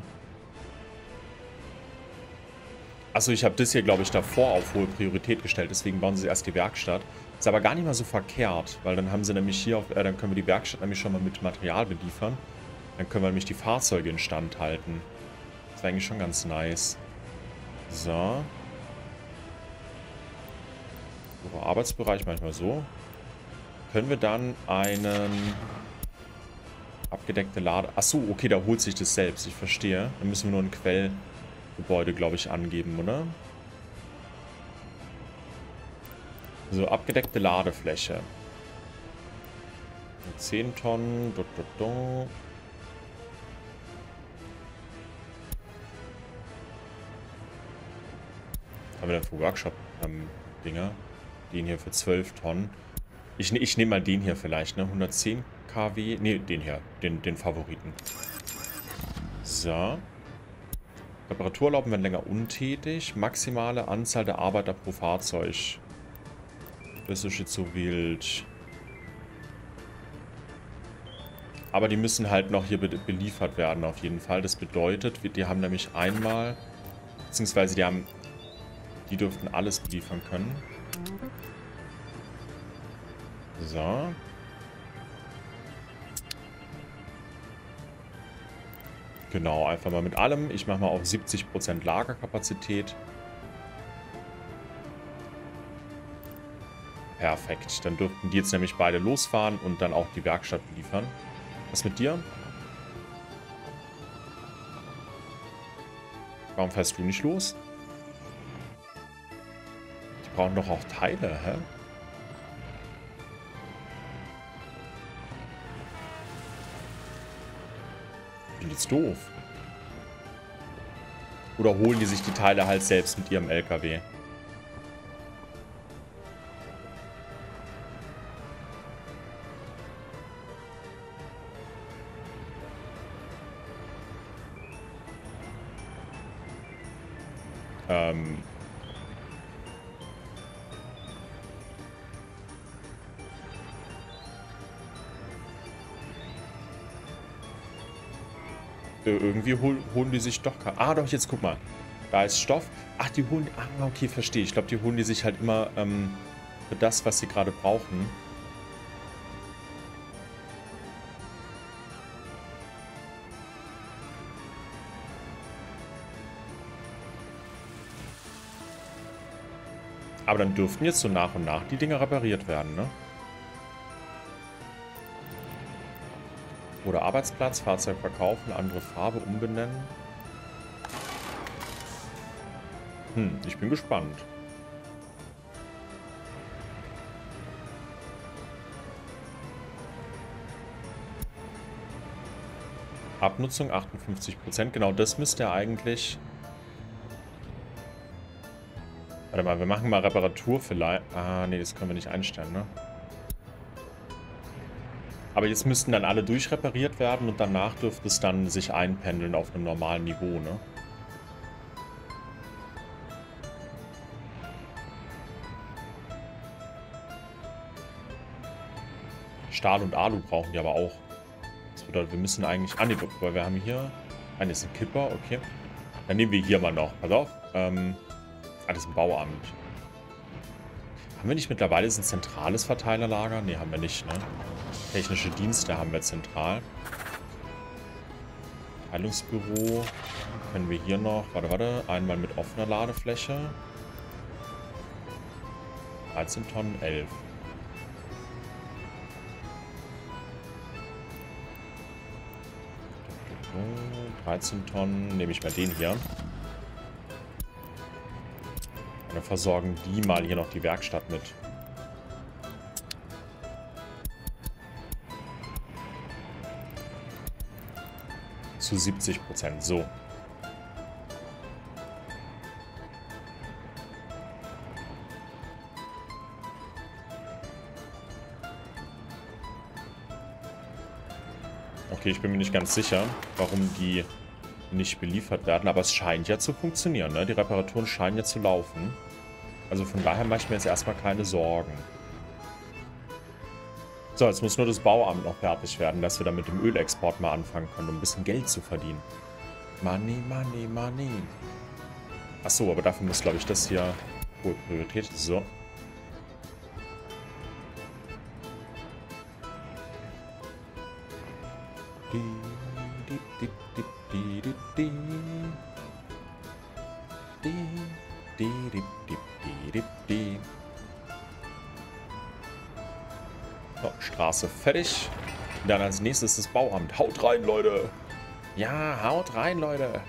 Achso, ich habe das hier, glaube ich, davor auf hohe Priorität gestellt. Deswegen bauen sie erst die Werkstatt. Ist aber gar nicht mal so verkehrt, weil dann haben sie nämlich hier auf, äh, dann können wir die Werkstatt nämlich schon mal mit Material beliefern. Dann können wir nämlich die Fahrzeuge instand halten. Das wäre eigentlich schon ganz nice. So. Arbeitsbereich manchmal so. Können wir dann einen abgedeckte Lade... Achso, okay, da holt sich das selbst. Ich verstehe. Dann müssen wir nur ein Quellgebäude, glaube ich, angeben, oder? So, abgedeckte Ladefläche. zehn Tonnen. Du, du, du. Haben wir dann für Workshop-Dinger? Den hier für zwölf Tonnen. Ich, ich nehme mal den hier vielleicht, ne? hundertzehn Kilowatt. Ne, den hier. Den, den Favoriten. So. Reparaturlauben werden länger untätig. Maximale Anzahl der Arbeiter pro Fahrzeug. Das ist jetzt so wild. Aber die müssen halt noch hier beliefert werden auf jeden Fall. Das bedeutet, die haben nämlich einmal... Beziehungsweise die haben... Die dürften alles beliefern können. So. Genau, einfach mal mit allem. Ich mache mal auf siebzig Prozent Lagerkapazität. Perfekt. Dann dürften die jetzt nämlich beide losfahren und dann auch die Werkstatt liefern. Was mit dir? Warum fährst du nicht los? Die brauchen doch auch Teile, hä? Bin jetzt doof. Oder holen die sich die Teile halt selbst mit ihrem L K W? Ähm. Irgendwie hol, holen die sich doch... Ah, doch, jetzt guck mal. Da ist Stoff. Ach, die holen... Ah, okay, verstehe. Ich glaube, die holen die sich halt immer ähm, für das, was sie gerade brauchen. Aber dann dürften jetzt so nach und nach die Dinge repariert werden, ne? Oder Arbeitsplatz, Fahrzeug verkaufen, andere Farbe umbenennen. Hm, ich bin gespannt. Abnutzung achtundfünfzig Prozent. Genau, das müsste ja eigentlich... Warte mal, wir machen mal Reparatur vielleicht. Ah, nee, das können wir nicht einstellen, ne? Aber jetzt müssten dann alle durchrepariert werden und danach dürfte es dann sich einpendeln auf einem normalen Niveau, ne? Stahl und Alu brauchen die aber auch. Das bedeutet, wir müssen eigentlich... Ah, ne, weil wir haben hier... Ah, ne, ist ein Kipper, okay. Dann nehmen wir hier mal noch. Pass auf. Ähm, ah, das ist ein Bauamt. Haben wir nicht mittlerweile ein zentrales Verteilerlager? Ne, haben wir nicht, ne? Technische Dienste haben wir zentral. Heilungsbüro können wir hier noch. Warte, warte. Einmal mit offener Ladefläche. dreizehn Tonnen, elf. dreizehn Tonnen. Nehme ich mal den hier. Und dann versorgen die mal hier noch die Werkstatt mit. Zu siebzig Prozent, so. Okay, ich bin mir nicht ganz sicher, warum die nicht beliefert werden, aber es scheint ja zu funktionieren, ne? Die Reparaturen scheinen ja zu laufen. Also von daher mache ich mir jetzt erstmal keine Sorgen. So, jetzt muss nur das Bauamt noch fertig werden, dass wir dann mit dem Ölexport mal anfangen können, um ein bisschen Geld zu verdienen. Money, money, money. Achso, aber dafür muss, glaube ich, das hier hohe Priorität. So. Oh, Straße fertig. Und dann als nächstes das Bauamt. Haut rein, Leute! Ja, haut rein, Leute!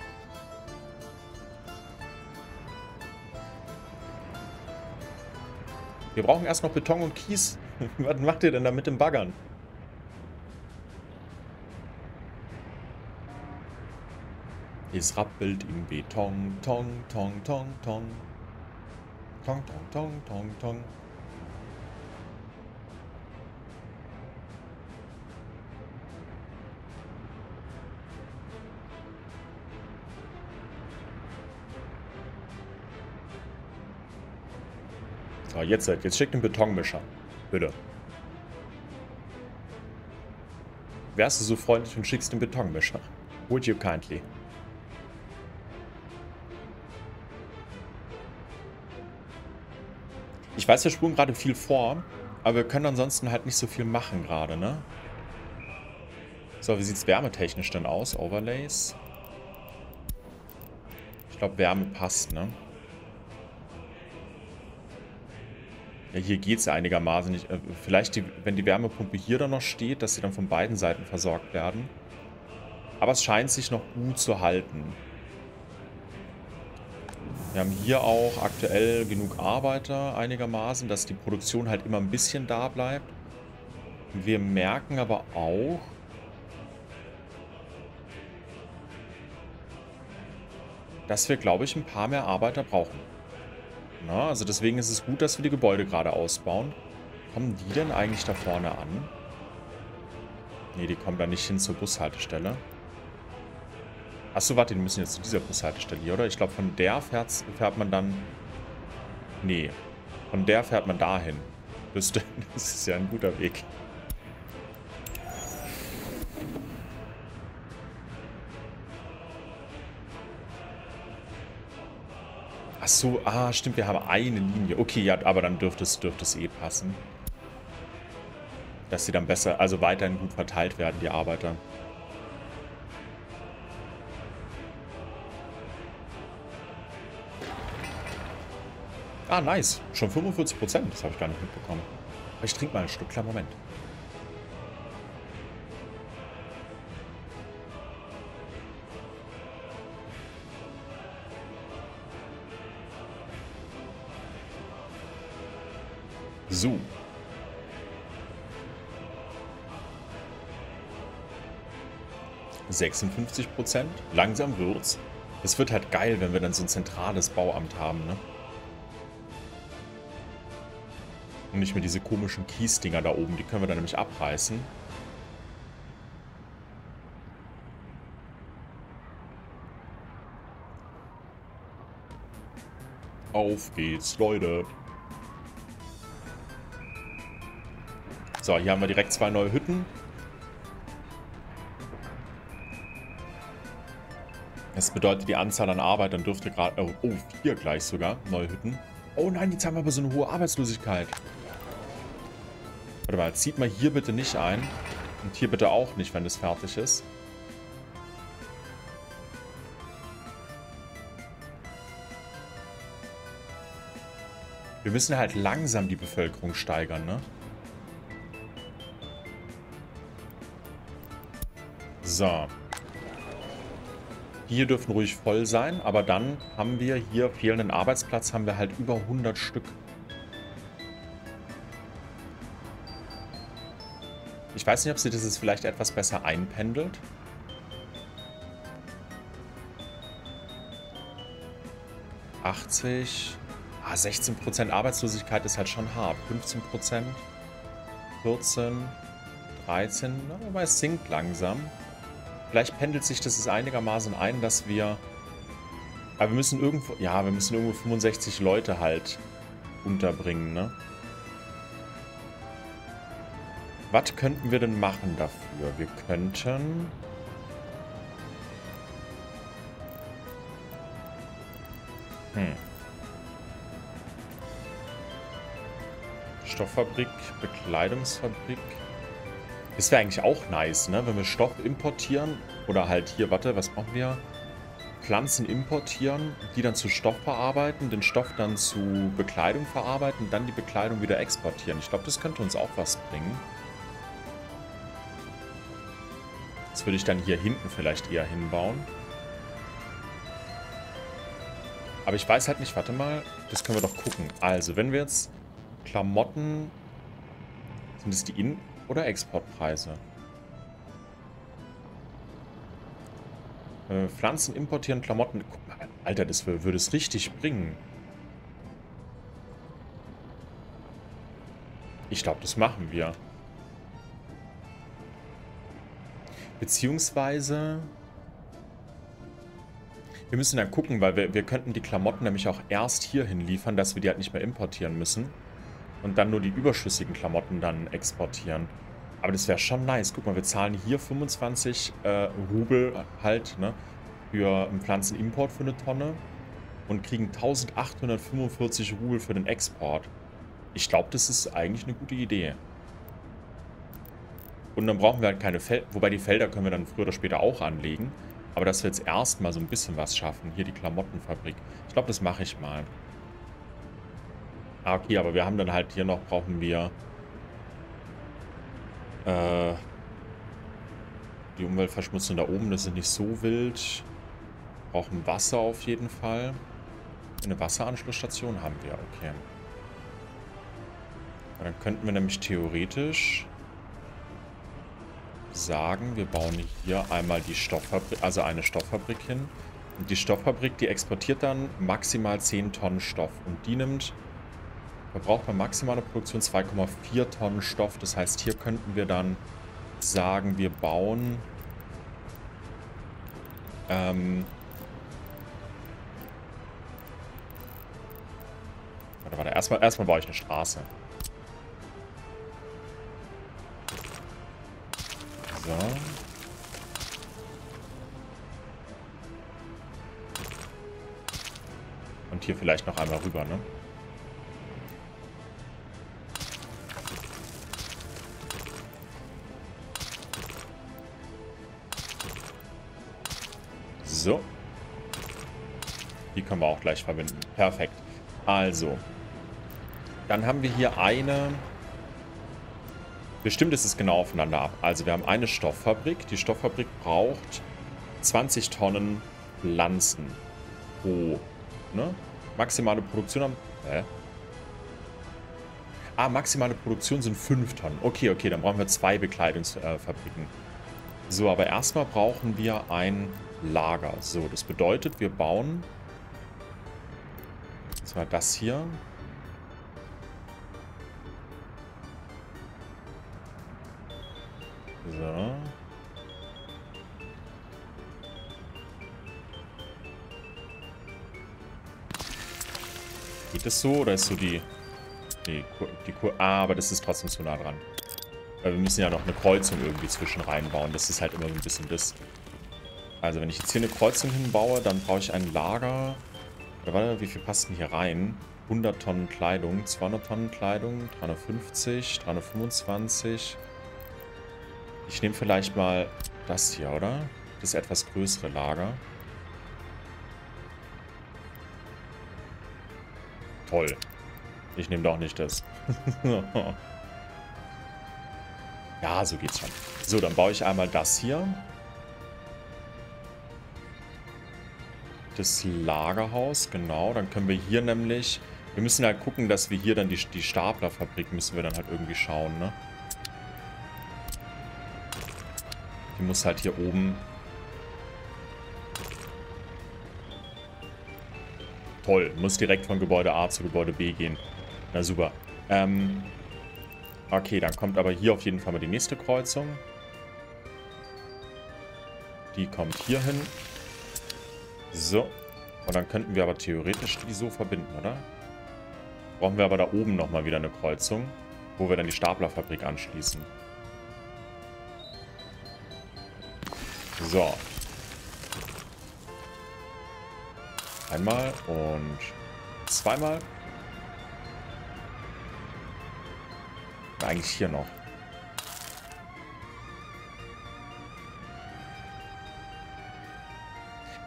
Wir brauchen erst noch Beton und Kies. Was macht ihr denn da mit dem Baggern? Es rappelt im Beton. Tong, tong, tong, tong. Tong, tong, tong, tong, tong. So, jetzt, jetzt schickt den Betonmischer. Bitte. Wärst du so freundlich und schickst den Betonmischer? Would you kindly? Ich weiß, wir spulen gerade viel vor, aber wir können ansonsten halt nicht so viel machen gerade, ne? So, wie sieht es wärmetechnisch denn aus? Overlays. Ich glaube, Wärme passt, ne? Ja, hier geht es ja einigermaßen nicht. Vielleicht, die, wenn die Wärmepumpe hier dann noch steht, dass sie dann von beiden Seiten versorgt werden. Aber es scheint sich noch gut zu halten. Wir haben hier auch aktuell genug Arbeiter einigermaßen, dass die Produktion halt immer ein bisschen da bleibt. Wir merken aber auch, dass wir, glaube ich, ein paar mehr Arbeiter brauchen. Na, also deswegen ist es gut, dass wir die Gebäude gerade ausbauen. Kommen die denn eigentlich da vorne an? Ne, die kommen da nicht hin zur Bushaltestelle. Achso, warte, die müssen jetzt zu dieser Bushaltestelle hier, oder? Ich glaube, von der fährt, fährt man dann... Nee, von der fährt man dahin. Das ist ja ein guter Weg. Achso, ah, stimmt, wir haben eine Linie. Okay, ja, aber dann dürfte es, dürfte es eh passen. Dass sie dann besser, also weiterhin gut verteilt werden, die Arbeiter. Ah, nice. Schon fünfundvierzig Prozent. Das habe ich gar nicht mitbekommen. Ich trinke mal ein Stück. Kleinen Moment. So. sechsundfünfzig Prozent. Langsam wird's. Es wird halt geil, wenn wir dann so ein zentrales Bauamt haben, ne? Und nicht mehr diese komischen Kiesdinger da oben. Die können wir dann nämlich abreißen. Auf geht's, Leute. So, hier haben wir direkt zwei neue Hütten. Das bedeutet, die Anzahl an Arbeitern dürfte gerade... Oh, oh, vier gleich sogar. Neue Hütten. Oh nein, jetzt haben wir aber so eine hohe Arbeitslosigkeit. Warte mal, zieht mal hier bitte nicht ein. Und hier bitte auch nicht, wenn es fertig ist. Wir müssen halt langsam die Bevölkerung steigern, ne? So. Hier dürfen ruhig voll sein, aber dann haben wir hier fehlenden Arbeitsplatz, haben wir halt über hundert Stück. Ich weiß nicht, ob sie dieses vielleicht etwas besser einpendelt. achtzig. Ah, sechzehn Prozent Arbeitslosigkeit ist halt schon hart. fünfzehn Prozent. vierzehn. dreizehn. Na, aber es sinkt langsam. Vielleicht pendelt sich das einigermaßen ein, dass wir... Aber wir müssen irgendwo... Ja, wir müssen irgendwo fünfundsechzig Leute halt unterbringen, ne? Was könnten wir denn machen dafür? Wir könnten... Hm. Stofffabrik, Bekleidungsfabrik. Das wäre eigentlich auch nice, ne? Wenn wir Stoff importieren oder halt hier, warte, was brauchen wir? Pflanzen importieren, die dann zu Stoff verarbeiten, den Stoff dann zu Bekleidung verarbeiten, dann die Bekleidung wieder exportieren. Ich glaube, das könnte uns auch was bringen. Das würde ich dann hier hinten vielleicht eher hinbauen. Aber ich weiß halt nicht, warte mal, das können wir doch gucken. Also, wenn wir jetzt Klamotten, sind es die In- oder Exportpreise? Äh, Pflanzen importieren, Klamotten, guck mal, Alter, das würde es richtig bringen. Ich glaube, das machen wir. Beziehungsweise, wir müssen dann gucken, weil wir, wir könnten die Klamotten nämlich auch erst hierhin liefern, dass wir die halt nicht mehr importieren müssen. Und dann nur die überschüssigen Klamotten dann exportieren. Aber das wäre schon nice. Guck mal, wir zahlen hier fünfundzwanzig äh, Rubel halt, ne, für einen Pflanzenimport für eine Tonne. Und kriegen eintausendachthundertfünfundvierzig Rubel für den Export. Ich glaube, das ist eigentlich eine gute Idee. Und dann brauchen wir halt keine Felder, wobei die Felder können wir dann früher oder später auch anlegen. Aber dass wir jetzt erstmal so ein bisschen was schaffen. Hier die Klamottenfabrik. Ich glaube, das mache ich mal. Ah, okay, aber wir haben dann halt hier noch, brauchen wir äh, die Umweltverschmutzung da oben. Das ist nicht so wild. Brauchen Wasser auf jeden Fall. Eine Wasseranschlussstation haben wir, okay. Dann könnten wir nämlich theoretisch sagen, wir bauen hier einmal die Stofffabrik, also eine Stofffabrik hin. Und die Stofffabrik, die exportiert dann maximal zehn Tonnen Stoff. Und die nimmt, verbraucht bei maximaler Produktion zwei Komma vier Tonnen Stoff. Das heißt, hier könnten wir dann sagen, wir bauen ähm, warte, warte, erstmal, erstmal baue ich eine Straße. So. Und hier vielleicht noch einmal rüber, ne? So. Die können wir auch gleich verbinden. Perfekt. Also. Dann haben wir hier eine... Bestimmt ist es genau aufeinander ab. Also wir haben eine Stofffabrik. Die Stofffabrik braucht zwanzig Tonnen Pflanzen pro. Ne? Maximale Produktion haben... Hä? Ah, maximale Produktion sind fünf Tonnen. Okay, okay, dann brauchen wir zwei Bekleidungsfabriken. Äh, so, aber erstmal brauchen wir ein Lager. So, das bedeutet, wir bauen... Und zwar das hier... So. Geht das so oder ist so die... Die Kur... Die Kur ah, aber das ist trotzdem zu nah dran. Weil wir müssen ja noch eine Kreuzung irgendwie zwischen reinbauen. Das ist halt immer so ein bisschen das. Also wenn ich jetzt hier eine Kreuzung hinbaue, dann brauche ich ein Lager. Oder warte, wie viel passt denn hier rein? hundert Tonnen Kleidung, zweihundert Tonnen Kleidung, dreihundertfünfzig, dreihundertfünfundzwanzig... Ich nehme vielleicht mal das hier, oder? Das etwas größere Lager. Toll. Ich nehme doch nicht das. Ja, so geht's schon. So, dann baue ich einmal das hier. Das Lagerhaus, genau. Dann können wir hier nämlich... Wir müssen halt gucken, dass wir hier dann die, die Staplerfabrik müssen wir dann halt irgendwie schauen, ne? Die muss halt hier oben. Toll, muss direkt von Gebäude A zu Gebäude B gehen. Na super. Ähm, okay, dann kommt aber hier auf jeden Fall mal die nächste Kreuzung. Die kommt hier hin. So. Und dann könnten wir aber theoretisch die so verbinden, oder? Brauchen wir aber da oben nochmal wieder eine Kreuzung, wo wir dann die Staplerfabrik anschließen. So. Einmal und zweimal. Eigentlich hier noch.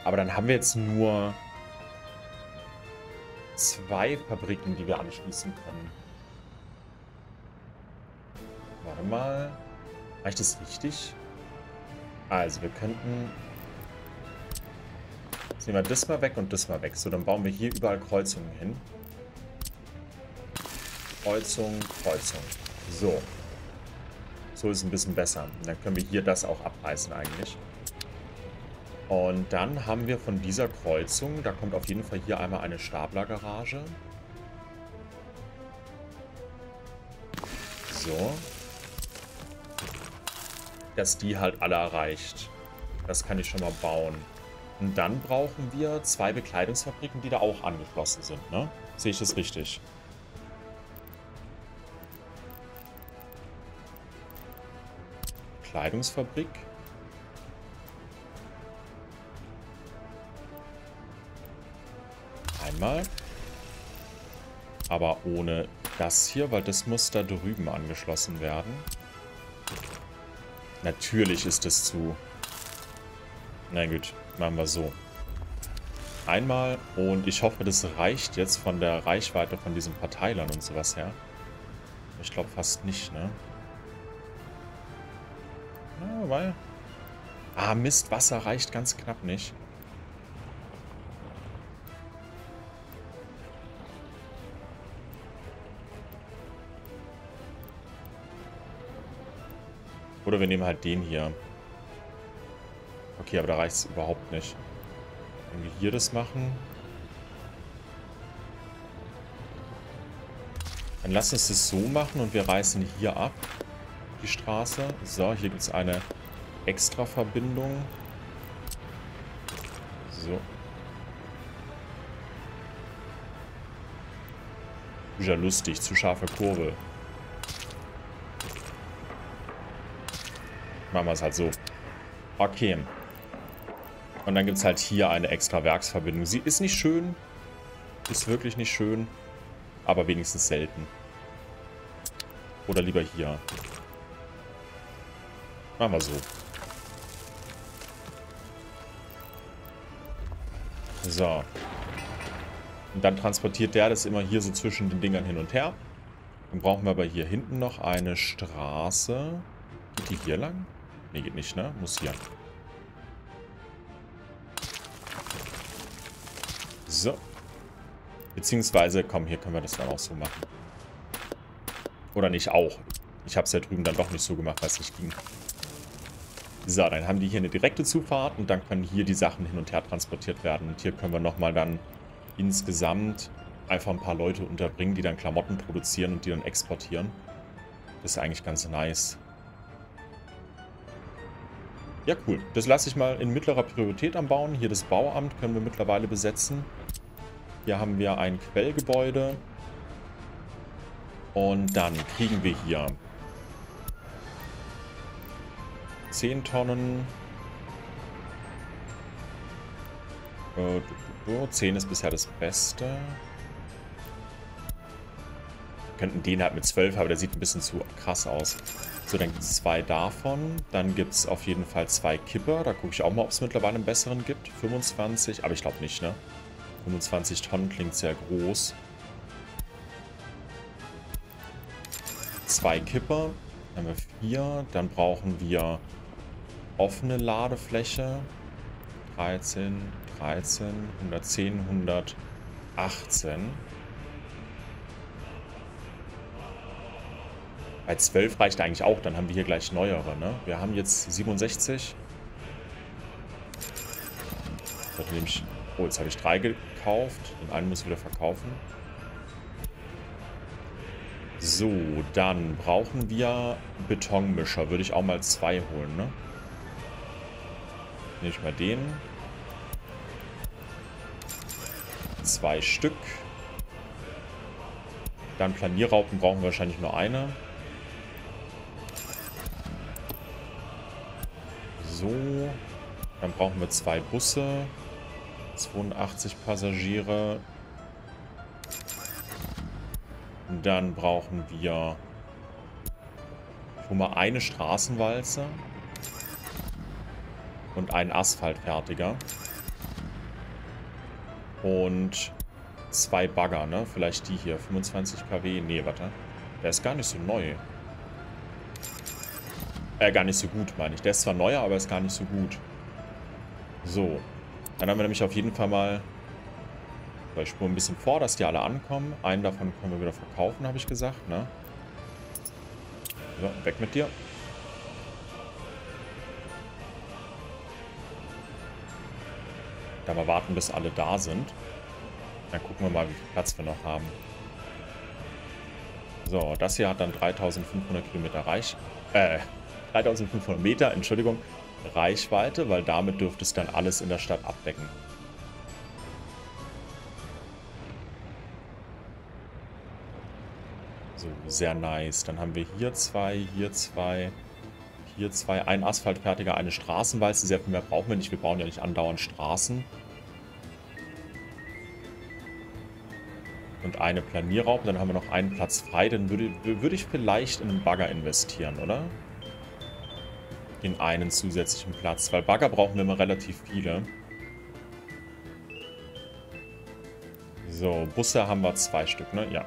Aber dann haben wir jetzt nur zwei Fabriken, die wir anschließen können. Warte mal. Habe ich das richtig? Also, wir könnten... Jetzt nehmen wir das mal weg und das mal weg. So, dann bauen wir hier überall Kreuzungen hin. Kreuzung, Kreuzung. So. So ist ein bisschen besser. Dann können wir hier das auch abreißen eigentlich. Und dann haben wir von dieser Kreuzung, da kommt auf jeden Fall hier einmal eine Staplergarage. So. Dass die halt alle erreicht. Das kann ich schon mal bauen. Und dann brauchen wir zwei Bekleidungsfabriken, die da auch angeschlossen sind, ne? Sehe ich das richtig? Bekleidungsfabrik. Einmal. Aber ohne das hier, weil das muss da drüben angeschlossen werden. Natürlich ist es zu. Na gut, machen wir so. Einmal, und ich hoffe, das reicht jetzt von der Reichweite von diesen Parteilern und sowas her. Ich glaube fast nicht, ne? Na, weil... Ah, Mist, Wasser reicht ganz knapp nicht. Oder wir nehmen halt den hier. Okay, aber da reicht es überhaupt nicht. Wenn wir hier das machen. Dann lass uns das so machen und wir reißen hier ab. Die Straße. So, hier gibt es eine extra Verbindung. So. Ja, lustig. Zu scharfe Kurve. Machen wir es halt so. Okay. Und dann gibt es halt hier eine extra Werksverbindung. Sie ist nicht schön. Ist wirklich nicht schön. Aber wenigstens selten. Oder lieber hier. Machen wir so. So. Und dann transportiert der das immer hier so zwischen den Dingern hin und her. Dann brauchen wir aber hier hinten noch eine Straße. Geht die hier lang? Nee, geht nicht, ne? Muss hier. So. Beziehungsweise, komm, hier können wir das dann auch so machen. Oder nicht auch. Ich habe es ja drüben dann doch nicht so gemacht, weil es nicht ging. So, dann haben die hier eine direkte Zufahrt und dann können hier die Sachen hin und her transportiert werden. Und hier können wir nochmal dann insgesamt einfach ein paar Leute unterbringen, die dann Klamotten produzieren und die dann exportieren. Das ist eigentlich ganz nice. Ja, cool. Das lasse ich mal in mittlerer Priorität anbauen. Hier das Bauamt können wir mittlerweile besetzen. Hier haben wir ein Quellgebäude. Und dann kriegen wir hier zehn Tonnen. zehn ist bisher das Beste. Wir könnten den halt mit zwölf, aber der sieht ein bisschen zu krass aus. So, dann gibt es zwei davon. Dann gibt es auf jeden Fall zwei Kipper. Da gucke ich auch mal, ob es mittlerweile einen besseren gibt. fünfundzwanzig, aber ich glaube nicht, ne? fünfundzwanzig Tonnen klingt sehr groß. Zwei Kipper. Dann haben wir vier. Dann brauchen wir offene Ladefläche. dreizehn, dreizehn, hundertzehn, hundertachtzehn. Bei zwölf reicht eigentlich auch, dann haben wir hier gleich neuere, ne? Wir haben jetzt siebenundsechzig. Das nehme ich... Oh, jetzt habe ich drei gekauft. Den einen muss ich wieder verkaufen. So, dann brauchen wir Betonmischer. Würde ich auch mal zwei holen, ne? Nehme ich mal den. Zwei Stück. Dann Planierraupen brauchen wir wahrscheinlich nur eine. So, dann brauchen wir zwei Busse, zweiundachtzig Passagiere. Dann brauchen wir schon mal eine Straßenwalze und einen Asphaltfertiger. Und zwei Bagger, ne? Vielleicht die hier, fünfundzwanzig Kilowatt. Nee, warte. Der ist gar nicht so neu. Äh, gar nicht so gut, meine ich. Der ist zwar neuer, aber ist gar nicht so gut. So. Dann haben wir nämlich auf jeden Fall mal... Ich spule ein bisschen vor, dass die alle ankommen. Einen davon können wir wieder verkaufen, habe ich gesagt, ne? So, weg mit dir. Da mal warten, bis alle da sind. Dann gucken wir mal, wie viel Platz wir noch haben. So, das hier hat dann dreitausendfünfhundert Kilometer Reichweite. Äh... dreitausendfünfhundert Meter, Entschuldigung, Reichweite, weil damit dürfte es dann alles in der Stadt abdecken. So, sehr nice. Dann haben wir hier zwei, hier zwei, hier zwei, ein Asphaltfertiger, eine Straßenwalze. Sehr viel mehr brauchen wir nicht. Wir brauchen ja nicht andauernd Straßen. Und eine Planierraupe. Dann haben wir noch einen Platz frei. Dann würde, würde ich vielleicht in einen Bagger investieren, oder? den einen zusätzlichen Platz, weil Bagger brauchen wir immer relativ viele. So, Busse haben wir zwei Stück, ne? Ja.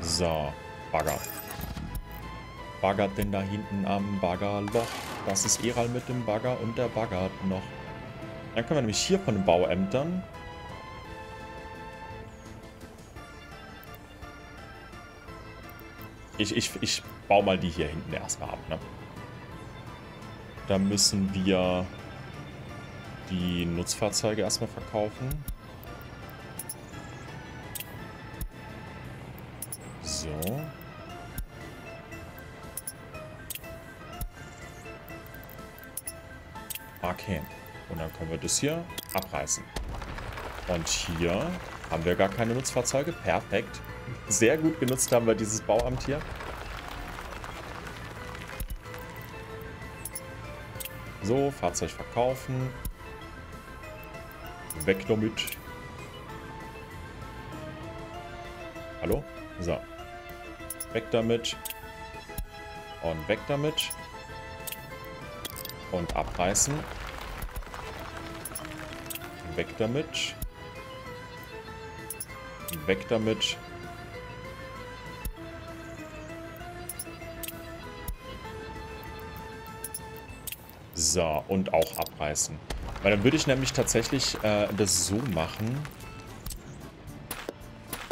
So, Bagger. Baggert denn da hinten am Baggerloch? Das ist Erall mit dem Bagger und der baggert noch. Dann können wir nämlich hier von den Bauämtern Ich, ich, ich baue mal die hier hinten erstmal ab, ne? Da müssen wir die Nutzfahrzeuge erstmal verkaufen. So. Okay. Und dann können wir das hier abreißen. Und hier haben wir gar keine Nutzfahrzeuge. Perfekt. Sehr gut genutzt haben wir dieses Bauamt hier. So, Fahrzeug verkaufen. Weg damit. Hallo? So. Weg damit. Und weg damit. Und abreißen. Weg damit. Weg damit. So, und auch abreißen. Weil dann würde ich nämlich tatsächlich äh, das so machen,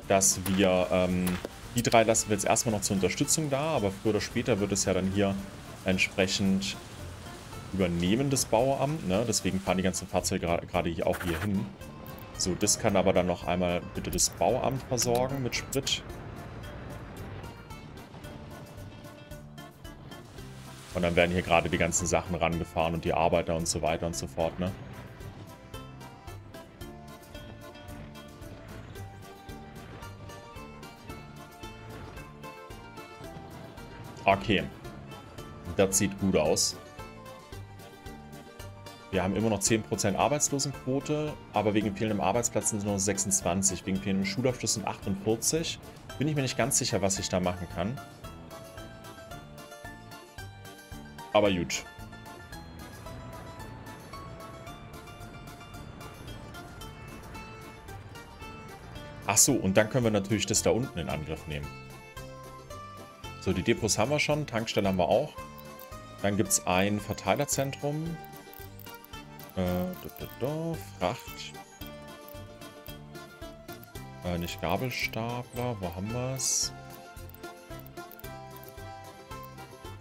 dass wir, ähm, die drei lassen wir jetzt erstmal noch zur Unterstützung da, aber früher oder später wird es ja dann hier entsprechend übernehmen, das Bauamt, ne? Deswegen fahren die ganzen Fahrzeuge gerade hier auch hier hin. So, das kann aber dann noch einmal bitte das Bauamt versorgen mit Sprit. Und dann werden hier gerade die ganzen Sachen rangefahren und die Arbeiter und so weiter und so fort, ne? Okay. Das sieht gut aus. Wir haben immer noch zehn Prozent Arbeitslosenquote, aber wegen fehlendem Arbeitsplatz sind es nur sechsundzwanzig. Wegen fehlendem Schulabschluss sind achtundvierzig. Bin ich mir nicht ganz sicher, was ich da machen kann. Aber gut. Achso, und dann können wir natürlich das da unten in Angriff nehmen. So, die Depots haben wir schon, Tankstelle haben wir auch. Dann gibt es ein Verteilerzentrum. Äh, da, da, da, Fracht. Äh, nicht Gabelstapler, wo haben wir es?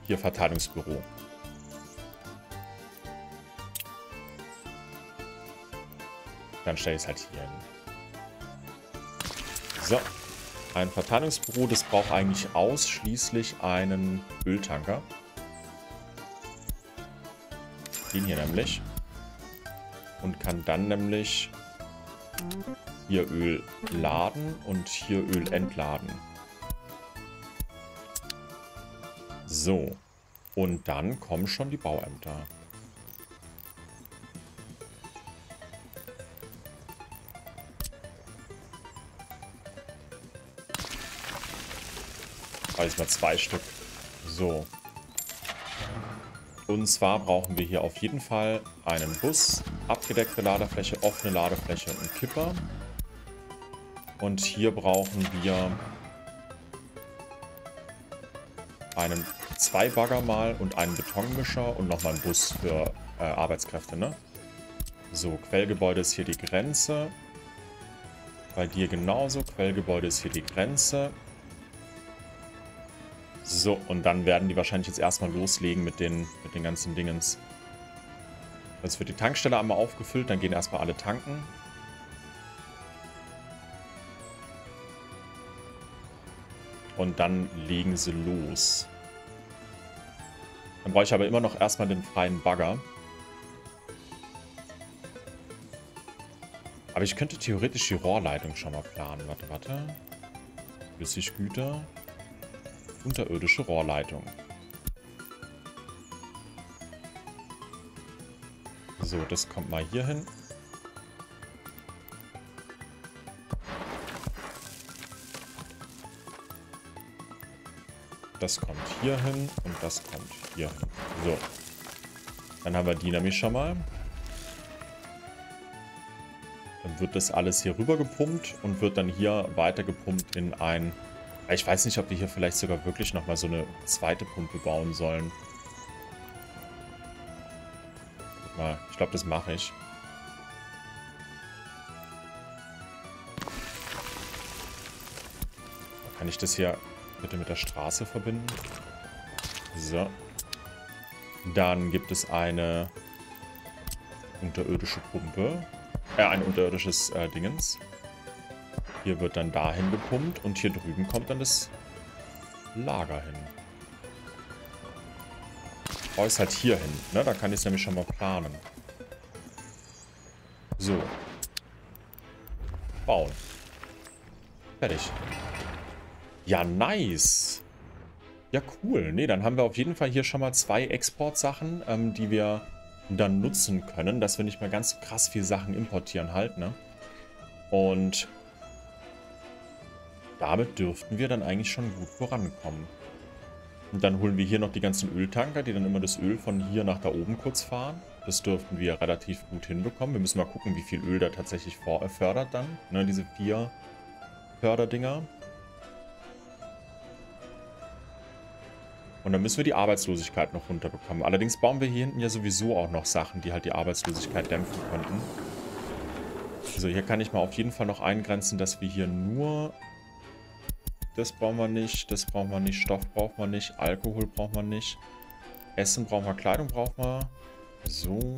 Hier, Verteilungsbüro. Dann stelle ich es halt hier hin. So. Ein Verteilungsbüro, das braucht eigentlich ausschließlich einen Öltanker. Den hier nämlich. Und kann dann nämlich hier Öl laden und hier Öl entladen. So. Und dann kommen schon die Bauämter. Alles mal zwei Stück. So. Und zwar brauchen wir hier auf jeden Fall einen Bus, abgedeckte Ladefläche, offene Ladefläche und einen Kipper. Und hier brauchen wir einen, zwei Bagger mal und einen Betonmischer und nochmal einen Bus für äh, Arbeitskräfte, ne? So, Quellgebäude ist hier die Grenze. Bei dir genauso, Quellgebäude ist hier die Grenze. So, und dann werden die wahrscheinlich jetzt erstmal loslegen mit den, mit den ganzen Dingens. Jetzt wird die Tankstelle einmal aufgefüllt, dann gehen erstmal alle tanken. Und dann legen sie los. Dann brauche ich aber immer noch erstmal den freien Bagger. Aber ich könnte theoretisch die Rohrleitung schon mal planen. Warte, warte. Flüssiggüter. Unterirdische Rohrleitung. So, das kommt mal hier hin. das kommt hier hin und das kommt hier hin. So. Dann haben wir die nämlich schon mal. Dann wird das alles hier rüber gepumpt und wird dann hier weiter gepumpt in ein... Ich weiß nicht, ob wir hier vielleicht sogar wirklich nochmal so eine zweite Pumpe bauen sollen. Guck mal, ich glaube, das mache ich. Kann ich das hier bitte mit der Straße verbinden? So. Dann gibt es eine unterirdische Pumpe. Äh, ein unterirdisches äh, Dingens. Hier wird dann dahin gepumpt und hier drüben kommt dann das Lager hin. Ich baue es halt hier hin, ne? Da kann ich es nämlich schon mal planen. So. Bauen. Fertig. Ja, nice. Ja, cool. Ne, dann haben wir auf jeden Fall hier schon mal zwei Exportsachen, ähm, die wir dann nutzen können, dass wir nicht mehr ganz so krass viel Sachen importieren halt, ne? Und damit dürften wir dann eigentlich schon gut vorankommen. Und dann holen wir hier noch die ganzen Öltanker, die dann immer das Öl von hier nach da oben kurz fahren. Das dürften wir relativ gut hinbekommen. Wir müssen mal gucken, wie viel Öl da tatsächlich fördert dann. Ne, diese vier Förderdinger. Und dann müssen wir die Arbeitslosigkeit noch runterbekommen. Allerdings bauen wir hier hinten ja sowieso auch noch Sachen, die halt die Arbeitslosigkeit dämpfen könnten. So, hier kann ich mal auf jeden Fall noch eingrenzen, dass wir hier nur... Das brauchen wir nicht, das brauchen wir nicht, Stoff braucht man nicht, Alkohol braucht man nicht, Essen brauchen wir, Kleidung braucht man, so,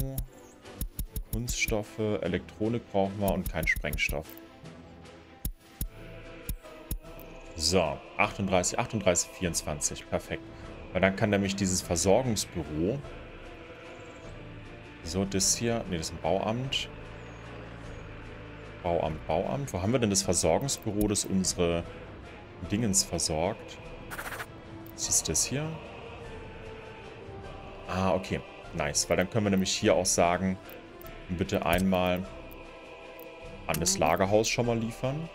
Kunststoffe, Elektronik brauchen wir und kein Sprengstoff. So, achtunddreißig, achtunddreißig, vierundzwanzig, perfekt. Weil dann kann nämlich dieses Versorgungsbüro, so das hier, ne, das ist ein Bauamt, Bauamt, Bauamt, wo haben wir denn das Versorgungsbüro, das unsere... Dingens versorgt. Was ist das hier? Ah, okay. Nice. Weil dann können wir nämlich hier auch sagen, bitte einmal an das Lagerhaus schon mal liefern.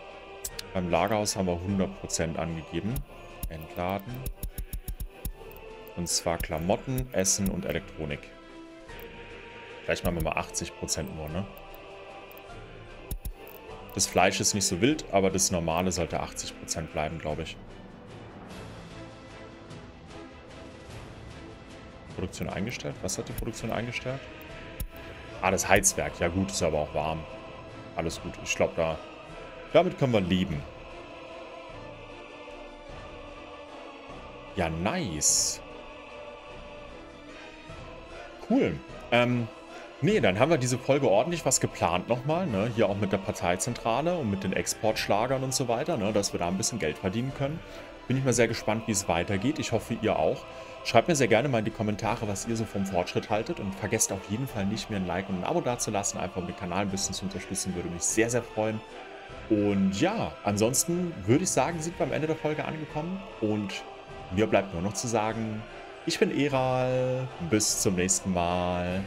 Beim Lagerhaus haben wir hundert Prozent angegeben. Entladen. Und zwar Klamotten, Essen und Elektronik. Vielleicht machen wir mal achtzig Prozent nur, ne? Das Fleisch ist nicht so wild, aber das Normale sollte achtzig Prozent bleiben, glaube ich. Produktion eingestellt? Was hat die Produktion eingestellt? Ah, das Heizwerk. Ja gut, ist aber auch warm. Alles gut. Ich glaube, da, damit können wir leben. Ja, nice. Cool. Ähm... Nee, dann haben wir diese Folge ordentlich was geplant nochmal, ne? Hier auch mit der Parteizentrale und mit den Exportschlagern und so weiter, ne? Dass wir da ein bisschen Geld verdienen können. Bin ich mal sehr gespannt, wie es weitergeht. Ich hoffe, ihr auch. Schreibt mir sehr gerne mal in die Kommentare, was ihr so vom Fortschritt haltet. Und vergesst auf jeden Fall nicht, mir ein Like und ein Abo dazulassen. Einfach um den Kanal ein bisschen zu unterstützen, würde mich sehr, sehr freuen. Und ja, ansonsten würde ich sagen, sind wir am Ende der Folge angekommen. Und mir bleibt nur noch zu sagen, ich bin Erall. Bis zum nächsten Mal.